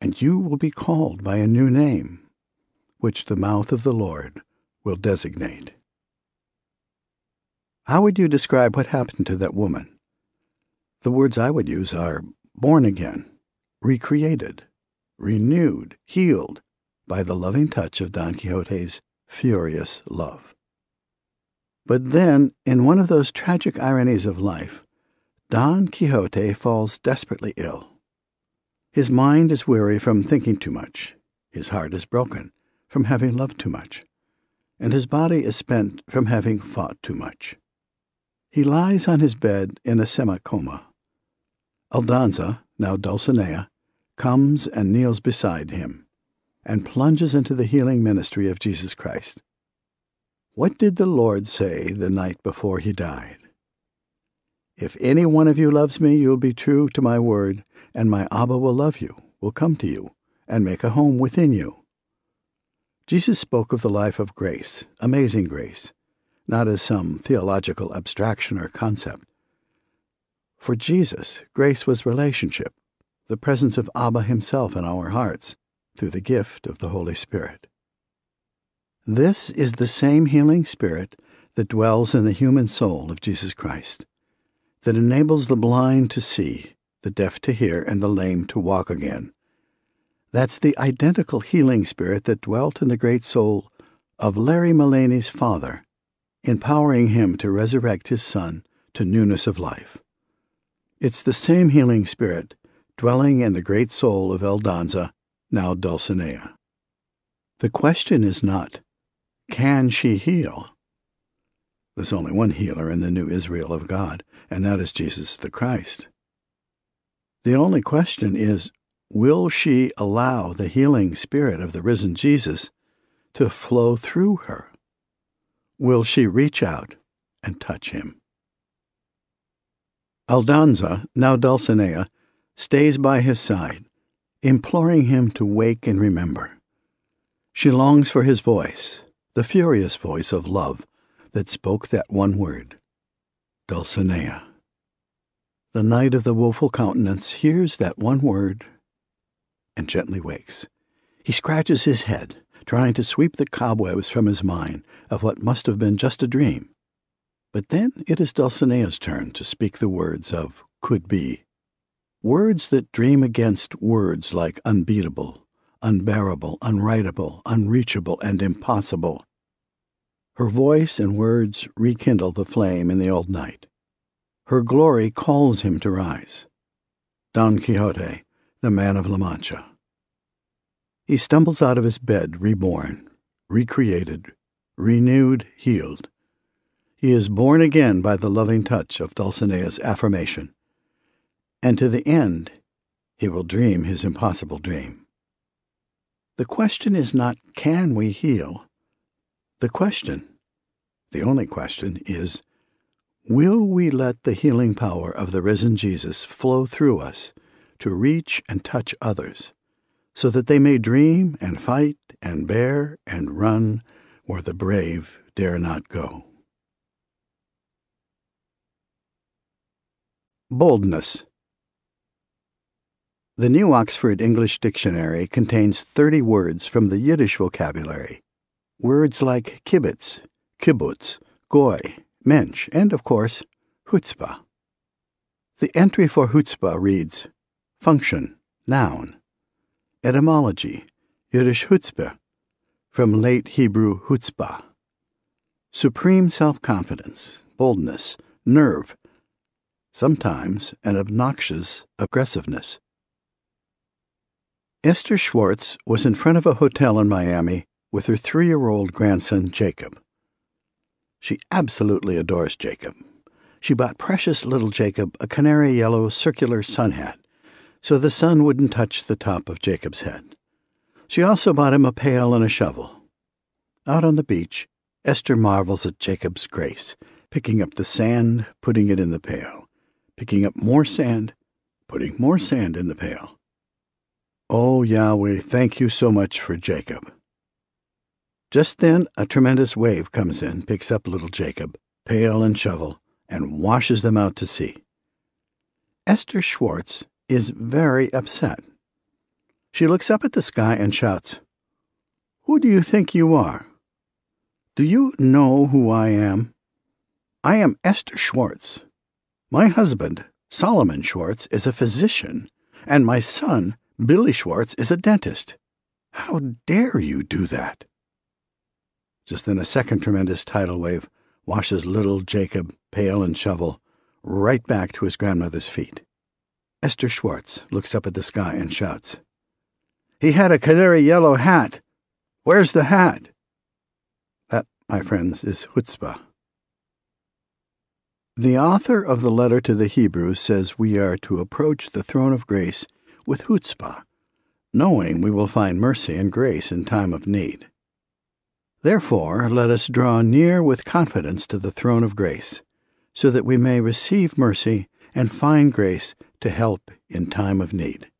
and you will be called by a new name, which the mouth of the Lord will designate." How would you describe what happened to that woman? The words I would use are born again, recreated, renewed, healed by the loving touch of Don Quixote's furious love. But then, in one of those tragic ironies of life, Don Quixote falls desperately ill. His mind is weary from thinking too much, his heart is broken from having loved too much, and his body is spent from having fought too much. He lies on his bed in a semi-coma. Aldonza, now Dulcinea, comes and kneels beside him and plunges into the healing ministry of Jesus Christ. What did the Lord say the night before he died? "If any one of you loves me, you'll be true to my word, and my Abba will love you, will come to you, and make a home within you." Jesus spoke of the life of grace, amazing grace, not as some theological abstraction or concept. For Jesus, grace was relationship, the presence of Abba himself in our hearts through the gift of the Holy Spirit. This is the same healing spirit that dwells in the human soul of Jesus Christ, that enables the blind to see, the deaf to hear, and the lame to walk again. That's the identical healing spirit that dwelt in the great soul of Larry Mullaney's father, empowering him to resurrect his son to newness of life. It's the same healing spirit dwelling in the great soul of Aldonza, now Dulcinea. The question is not, can she heal? There's only one healer in the new Israel of God, and that is Jesus the Christ. The only question is, will she allow the healing spirit of the risen Jesus to flow through her? Will she reach out and touch him? Aldonza, now Dulcinea, stays by his side, imploring him to wake and remember. She longs for his voice, the furious voice of love that spoke that one word, Dulcinea. The Knight of the Woeful Countenance hears that one word and gently wakes. He scratches his head, trying to sweep the cobwebs from his mind of what must have been just a dream. But then it is Dulcinea's turn to speak the words of could be, words that dream against words like unbeatable, unbearable, unwritable, unreachable, and impossible. Her voice and words rekindle the flame in the old night. Her glory calls him to rise. Don Quixote, the man of La Mancha. He stumbles out of his bed reborn, recreated, renewed, healed. He is born again by the loving touch of Dulcinea's affirmation, and to the end he will dream his impossible dream. The question is not, can we heal? The question, the only question, is, will we let the healing power of the risen Jesus flow through us to reach and touch others, so that they may dream and fight and bear and run where the brave dare not go? Boldness. The New Oxford English Dictionary contains 30 words from the Yiddish vocabulary, words like kibbutz, kibbutz, goy, mensch, and, of course, chutzpah. The entry for chutzpah reads, function, noun. Etymology, Yiddish chutzpah, from late Hebrew chutzpah. Supreme self-confidence, boldness, nerve, sometimes an obnoxious aggressiveness. Esther Schwartz was in front of a hotel in Miami with her 3-year-old grandson, Jacob. She absolutely adores Jacob. She bought precious little Jacob a canary yellow circular sun hat, so the sun wouldn't touch the top of Jacob's head. She also bought him a pail and a shovel. Out on the beach, Esther marvels at Jacob's grace, picking up the sand, putting it in the pail, picking up more sand, putting more sand in the pail. O Yahweh, thank you so much for Jacob. Just then a tremendous wave comes in, picks up little Jacob, pail and shovel, and washes them out to sea. Esther Schwartz is very upset. She looks up at the sky and shouts, "Who do you think you are? Do you know who I am? I am Esther Schwartz. My husband, Solomon Schwartz, is a physician, and my son, Billy Schwartz, is a dentist. How dare you do that?" Just then a second tremendous tidal wave washes little Jacob, pail and shovel, right back to his grandmother's feet. Esther Schwartz looks up at the sky and shouts, "He had a canary yellow hat. Where's the hat?" That, my friends, is chutzpah. The author of the letter to the Hebrews says we are to approach the throne of grace with chutzpah, knowing we will find mercy and grace in time of need. Therefore, let us draw near with confidence to the throne of grace, so that we may receive mercy and find grace to help in time of need.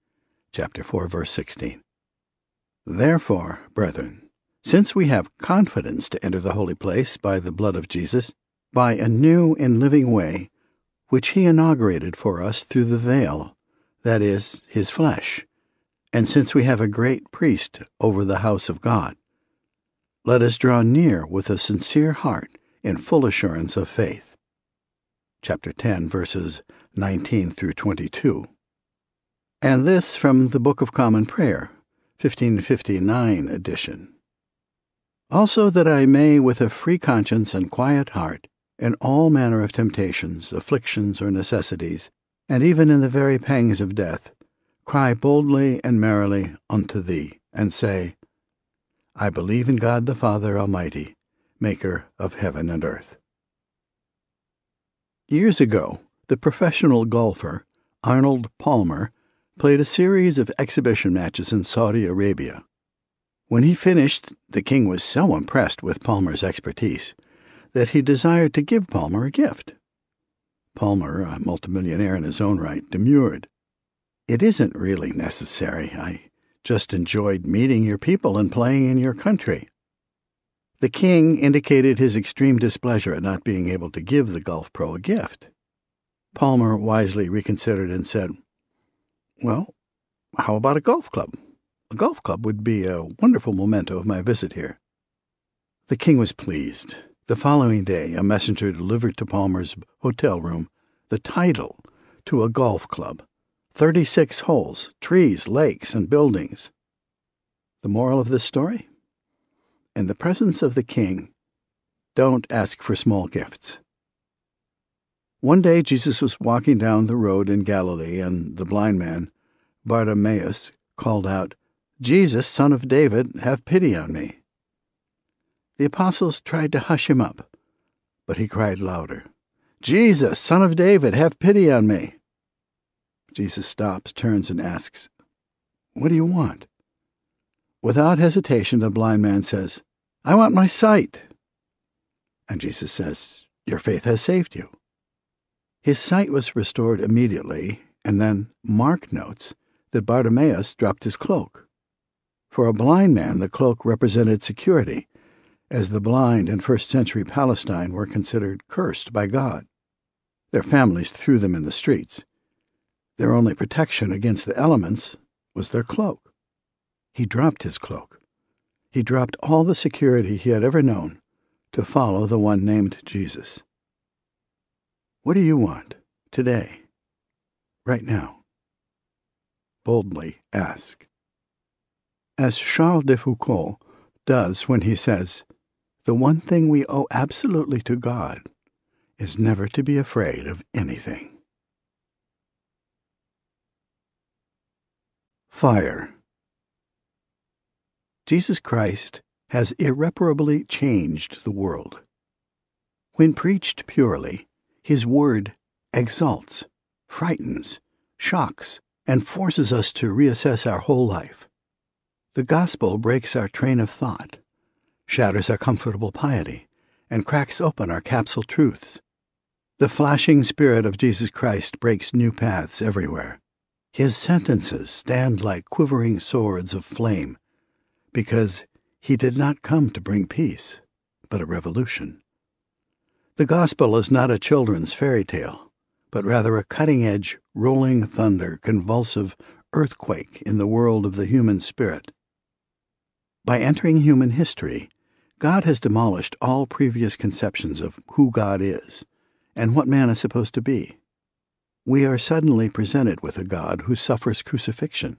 Chapter 4, verse 16. Therefore, brethren, since we have confidence to enter the holy place by the blood of Jesus, by a new and living way, which he inaugurated for us through the veil, that is, his flesh, and since we have a great priest over the house of God, let us draw near with a sincere heart in full assurance of faith. Chapter 10, verses 19 through 22. And this from the Book of Common Prayer, 1559 edition. Also that I may with a free conscience and quiet heart, in all manner of temptations, afflictions, or necessities, and even in the very pangs of death, cry boldly and merrily unto thee, and say, I believe in God the Father Almighty, maker of heaven and earth. Years ago, the professional golfer Arnold Palmer played a series of exhibition matches in Saudi Arabia. When he finished, the king was so impressed with Palmer's expertise that he desired to give Palmer a gift. Palmer, a multimillionaire in his own right, demurred. "It isn't really necessary. I just enjoyed meeting your people and playing in your country." The king indicated his extreme displeasure at not being able to give the golf pro a gift. Palmer wisely reconsidered and said, "Well, how about a golf club? A golf club would be a wonderful memento of my visit here." The king was pleased. The following day, a messenger delivered to Palmer's hotel room the title to a golf club, 36 holes, trees, lakes, and buildings. The moral of this story? In the presence of the king, don't ask for small gifts. One day Jesus was walking down the road in Galilee, and the blind man, Bartimaeus, called out, "Jesus, son of David, have pity on me." The apostles tried to hush him up, but he cried louder, "Jesus, son of David, have pity on me." Jesus stops, turns, and asks, "What do you want?" Without hesitation, the blind man says, "I want my sight." And Jesus says, "Your faith has saved you." His sight was restored immediately, and then Mark notes that Bartimaeus dropped his cloak. For a blind man, the cloak represented security, as the blind in first-century Palestine were considered cursed by God. Their families threw them in the streets. Their only protection against the elements was their cloak. He dropped his cloak. He dropped all the security he had ever known to follow the one named Jesus. What do you want today, right now? Boldly ask. As Charles de Foucault does when he says, "The one thing we owe absolutely to God is never to be afraid of anything." Fire. Jesus Christ has irreparably changed the world. When preached purely, his word exalts, frightens, shocks, and forces us to reassess our whole life. The gospel breaks our train of thought, shatters our comfortable piety, and cracks open our capsule truths. The flashing spirit of Jesus Christ breaks new paths everywhere. His sentences stand like quivering swords of flame, because he did not come to bring peace, but a revolution. The gospel is not a children's fairy tale, but rather a cutting-edge, rolling thunder, convulsive earthquake in the world of the human spirit. By entering human history, God has demolished all previous conceptions of who God is and what man is supposed to be. We are suddenly presented with a God who suffers crucifixion.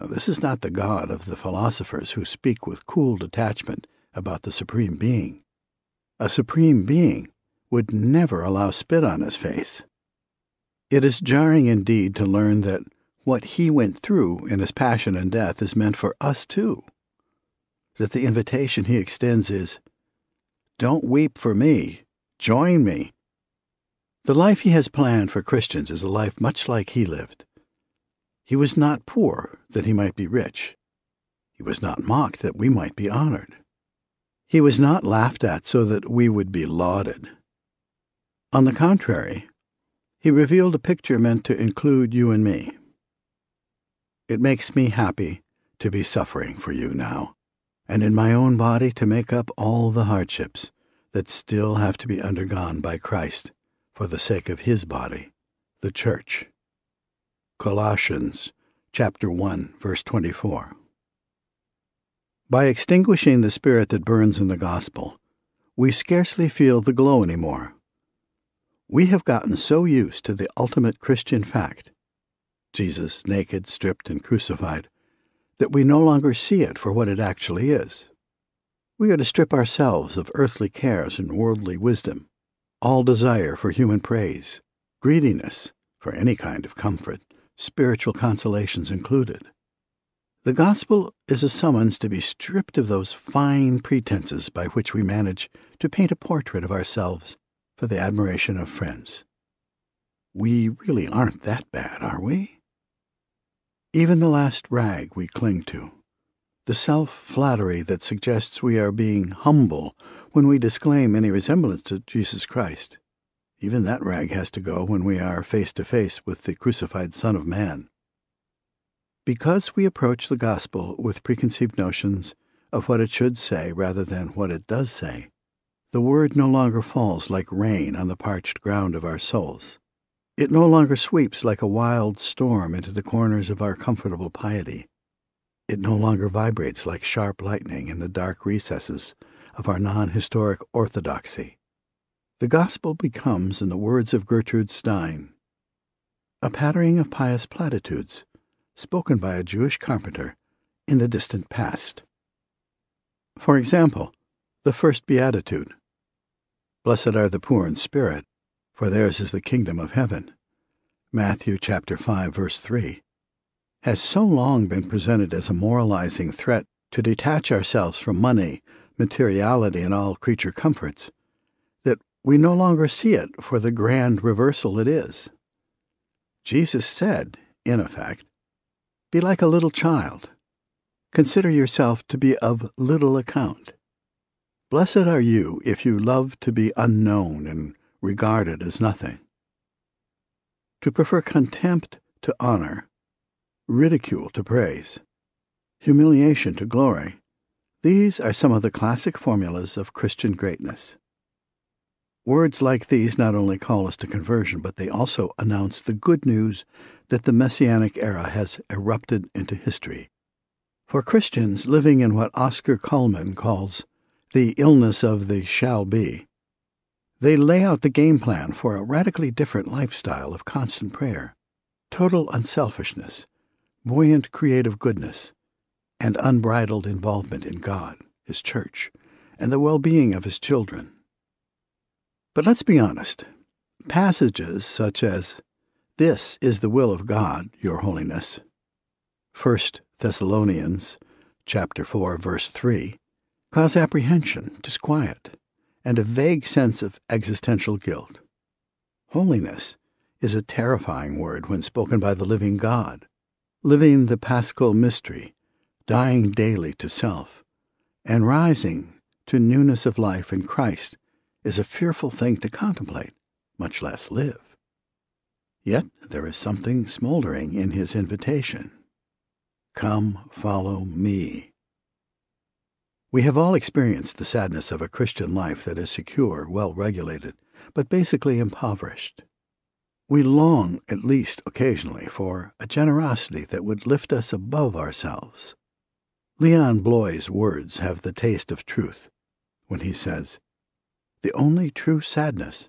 Now, this is not the God of the philosophers who speak with cool detachment about the Supreme Being. A Supreme Being would never allow spit on his face. It is jarring indeed to learn that what he went through in his passion and death is meant for us too. That the invitation he extends is, "Don't weep for me, join me." The life he has planned for Christians is a life much like he lived. He was not poor that he might be rich. He was not mocked that we might be honored. He was not laughed at so that we would be lauded. On the contrary, he revealed a picture meant to include you and me. It makes me happy to be suffering for you now, and in my own body to make up all the hardships that still have to be undergone by Christ for the sake of his body, the church. Colossians chapter 1, verse 24. By extinguishing the spirit that burns in the gospel, we scarcely feel the glow anymore. We have gotten so used to the ultimate Christian fact, Jesus naked, stripped, and crucified, that we no longer see it for what it actually is. We are to strip ourselves of earthly cares and worldly wisdom, all desire for human praise, greediness for any kind of comfort, spiritual consolations included. The gospel is a summons to be stripped of those fine pretenses by which we manage to paint a portrait of ourselves for the admiration of friends. We really aren't that bad, are we? Even the last rag we cling to, the self-flattery that suggests we are being humble when we disclaim any resemblance to Jesus Christ, even that rag has to go when we are face to face with the crucified Son of Man. Because we approach the gospel with preconceived notions of what it should say rather than what it does say, the word no longer falls like rain on the parched ground of our souls. It no longer sweeps like a wild storm into the corners of our comfortable piety. It no longer vibrates like sharp lightning in the dark recesses of our non-historic orthodoxy. The gospel becomes, in the words of Gertrude Stein, a pattering of pious platitudes spoken by a Jewish carpenter in the distant past. For example, the first beatitude, "Blessed are the poor in spirit, for theirs is the kingdom of heaven," Matthew chapter 5, verse 3, has so long been presented as a moralizing threat to detach ourselves from money, materiality, and all creature comforts, that we no longer see it for the grand reversal it is. Jesus said, in effect, "Be like a little child. Consider yourself to be of little account. Blessed are you if you love to be unknown and regarded as nothing." To prefer contempt to honor, ridicule to praise, humiliation to glory, these are some of the classic formulas of Christian greatness. Words like these not only call us to conversion, but they also announce the good news that the Messianic era has erupted into history. For Christians living in what Oscar Kuhlman calls the illness of the shall be, they lay out the game plan for a radically different lifestyle of constant prayer, total unselfishness, buoyant creative goodness, and unbridled involvement in God, His Church, and the well-being of His children. But let's be honest. Passages such as, "This is the will of God, your holiness," 1 Thessalonians chapter 4, verse 3, cause apprehension, disquiet, and a vague sense of existential guilt. Holiness is a terrifying word when spoken by the living God, living the Paschal mystery, dying daily to self, and rising to newness of life in Christ, is a fearful thing to contemplate, much less live. Yet there is something smoldering in his invitation. Come, follow me. We have all experienced the sadness of a Christian life that is secure, well-regulated, but basically impoverished. We long, at least occasionally, for a generosity that would lift us above ourselves. Leon Bloy's words have the taste of truth when he says, "The only true sadness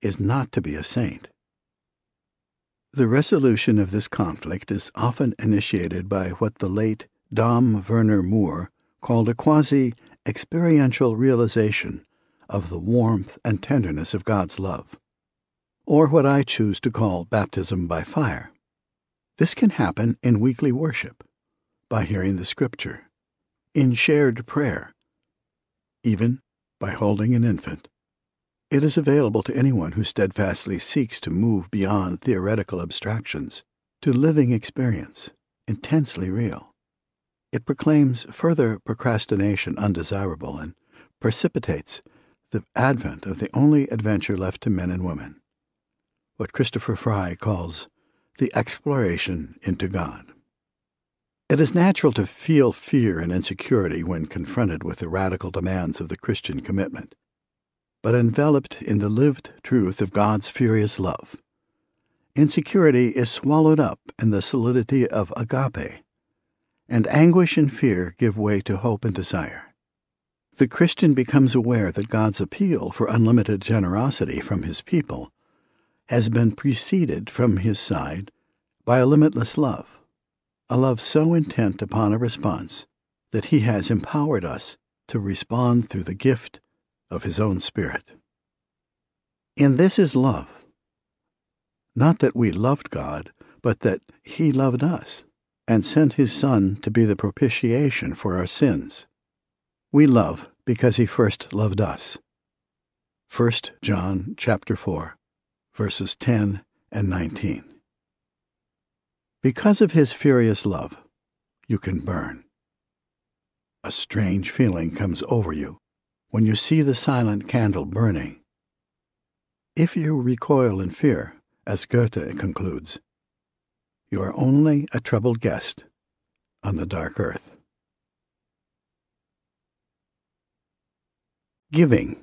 is not to be a saint." The resolution of this conflict is often initiated by what the late Dom Werner Moore called a quasi-experiential realization of the warmth and tenderness of God's love, or what I choose to call baptism by fire. This can happen in weekly worship, by hearing the Scripture, in shared prayer, even by holding an infant. It is available to anyone who steadfastly seeks to move beyond theoretical abstractions to living experience, intensely real. It proclaims further procrastination undesirable and precipitates the advent of the only adventure left to men and women, what Christopher Fry calls the exploration into God. It is natural to feel fear and insecurity when confronted with the radical demands of the Christian commitment, but enveloped in the lived truth of God's furious love, insecurity is swallowed up in the solidity of agape, and anguish and fear give way to hope and desire. The Christian becomes aware that God's appeal for unlimited generosity from His people has been preceded from His side by a limitless love, a love so intent upon a response that He has empowered us to respond through the gift of His own Spirit. And this is love. Not that we loved God, but that He loved us and sent His Son to be the propitiation for our sins. We love because He first loved us. 1 John chapter 4, verses 10 and 19. Because of His furious love, you can burn. A strange feeling comes over you when you see the silent candle burning. If you recoil in fear, as Goethe concludes, you are only a troubled guest on the dark earth. Giving.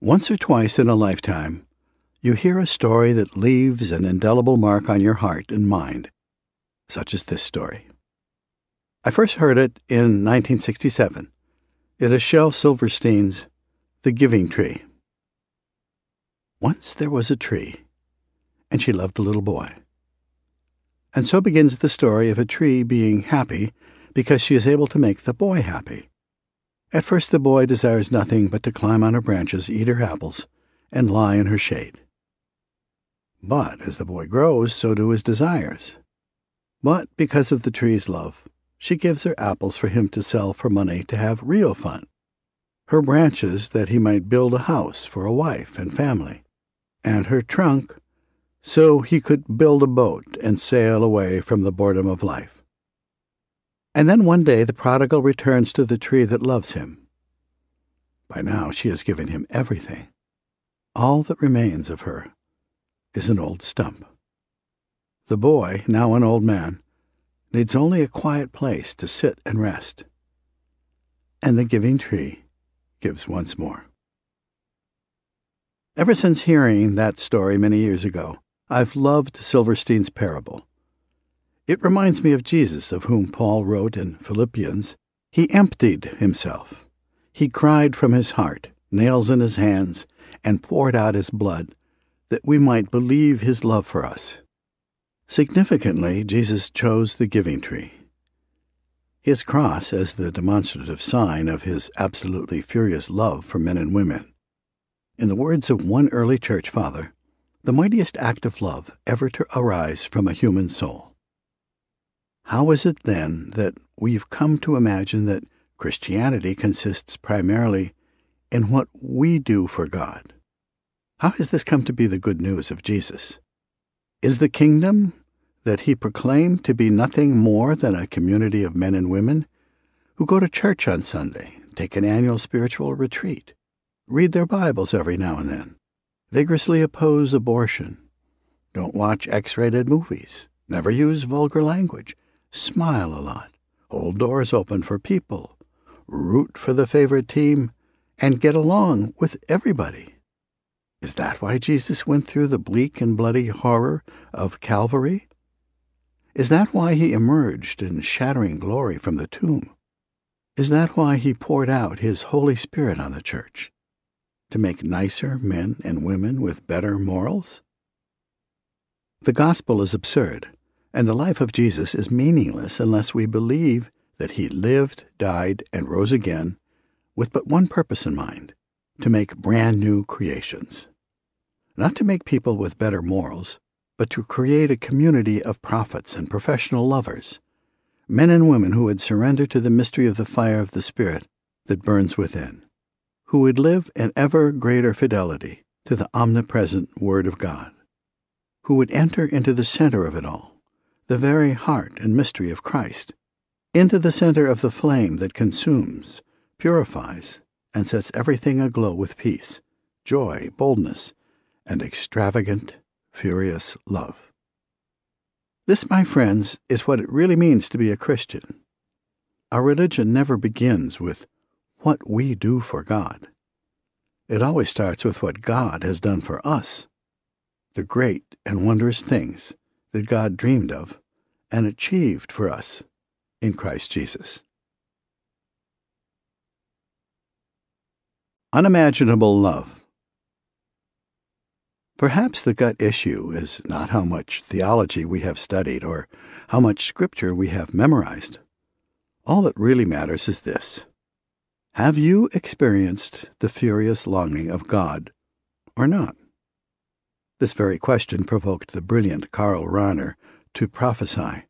Once or twice in a lifetime, you hear a story that leaves an indelible mark on your heart and mind, such as this story. I first heard it in 1967. It is Shel Silverstein's The Giving Tree. Once there was a tree, and she loved a little boy. And so begins the story of a tree being happy because she is able to make the boy happy. At first the boy desires nothing but to climb on her branches, eat her apples, and lie in her shade. But as the boy grows, so do his desires. But because of the tree's love, she gives her apples for him to sell for money to have real fun, her branches that he might build a house for a wife and family, and her trunk so he could build a boat and sail away from the boredom of life. And then one day the prodigal returns to the tree that loves him. By now she has given him everything. All that remains of her is an old stump. The boy, now an old man, needs only a quiet place to sit and rest. And the giving tree gives once more. Ever since hearing that story many years ago, I've loved Silverstein's parable. It reminds me of Jesus, of whom Paul wrote in Philippians, "He emptied himself. He cried from his heart, nails in his hands, and poured out his blood, that we might believe his love for us." Significantly, Jesus chose the giving tree. His cross as the demonstrative sign of His absolutely furious love for men and women. In the words of one early church father, the mightiest act of love ever to arise from a human soul. How is it then that we've come to imagine that Christianity consists primarily in what we do for God? How has this come to be the good news of Jesus? Is the kingdom that He proclaimed to be nothing more than a community of men and women who go to church on Sunday, take an annual spiritual retreat, read their Bibles every now and then, vigorously oppose abortion, don't watch X-rated movies, never use vulgar language, smile a lot, hold doors open for people, root for the favorite team, and get along with everybody. Is that why Jesus went through the bleak and bloody horror of Calvary? Is that why he emerged in shattering glory from the tomb? Is that why he poured out his Holy Spirit on the church? To make nicer men and women with better morals? The gospel is absurd, and the life of Jesus is meaningless unless we believe that he lived, died, and rose again with but one purpose in mind, to make brand new creations. Not to make people with better morals, but to create a community of prophets and professional lovers, men and women who would surrender to the mystery of the fire of the Spirit that burns within, who would live in ever greater fidelity to the omnipresent Word of God, who would enter into the center of it all, the very heart and mystery of Christ, into the center of the flame that consumes, purifies, and sets everything aglow with peace, joy, boldness, and extravagant, furious love. This, my friends, is what it really means to be a Christian. Our religion never begins with what we do for God. It always starts with what God has done for us, the great and wondrous things that God dreamed of and achieved for us in Christ Jesus. Unimaginable love. Perhaps the gut issue is not how much theology we have studied or how much scripture we have memorized. All that really matters is this. Have you experienced the furious longing of God or not? This very question provoked the brilliant Karl Rahner to prophesy.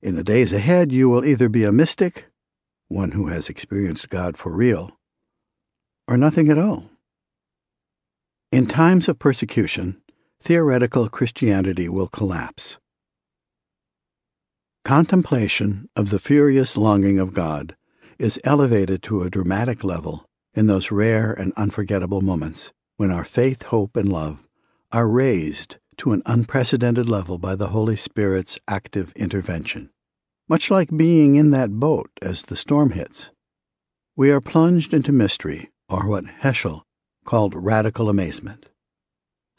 In the days ahead, you will either be a mystic, one who has experienced God for real, or nothing at all. In times of persecution, theoretical Christianity will collapse. Contemplation of the furious longing of God is elevated to a dramatic level in those rare and unforgettable moments when our faith, hope, and love are raised to an unprecedented level by the Holy Spirit's active intervention. Much like being in that boat as the storm hits, we are plunged into mystery, or what Heschel called radical amazement.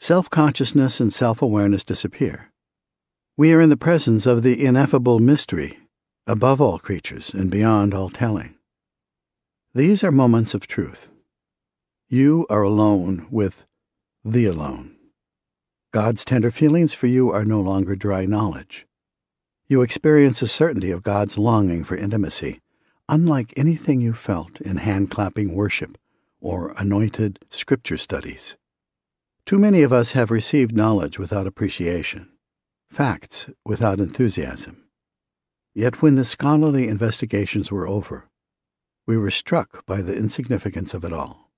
Self-consciousness and self-awareness disappear. We are in the presence of the ineffable mystery, above all creatures and beyond all telling. These are moments of truth. You are alone with the alone. God's tender feelings for you are no longer dry knowledge. You experience a certainty of God's longing for intimacy, unlike anything you felt in hand-clapping worship or anointed scripture studies. Too many of us have received knowledge without appreciation, facts without enthusiasm. Yet when the scholarly investigations were over, we were struck by the insignificance of it all.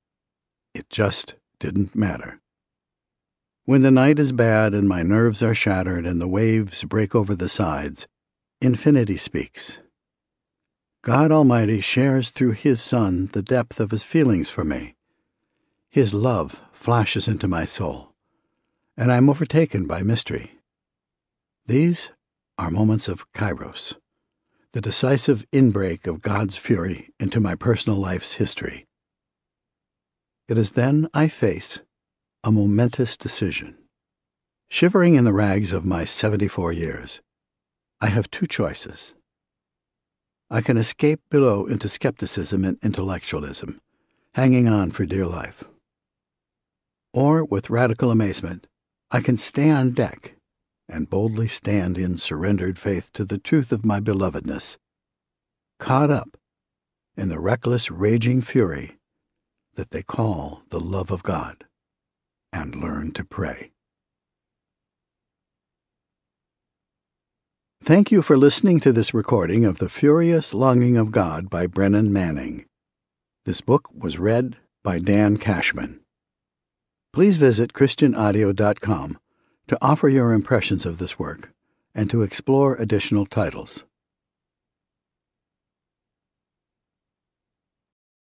It just didn't matter. When the night is bad and my nerves are shattered and the waves break over the sides, infinity speaks. God Almighty shares through His Son the depth of His feelings for me. His love flashes into my soul, and I am overtaken by mystery. These are moments of kairos, the decisive inbreak of God's fury into my personal life's history. It is then I face a momentous decision. Shivering in the rags of my 74 years, I have two choices. I can escape below into skepticism and intellectualism, hanging on for dear life. Or, with radical amazement, I can stay on deck and boldly stand in surrendered faith to the truth of my belovedness, caught up in the reckless, raging fury that they call the love of God, and learn to pray. Thank you for listening to this recording of The Furious Longing of God by Brennan Manning. This book was read by Dan Cashman. Please visit ChristianAudio.com to offer your impressions of this work and to explore additional titles.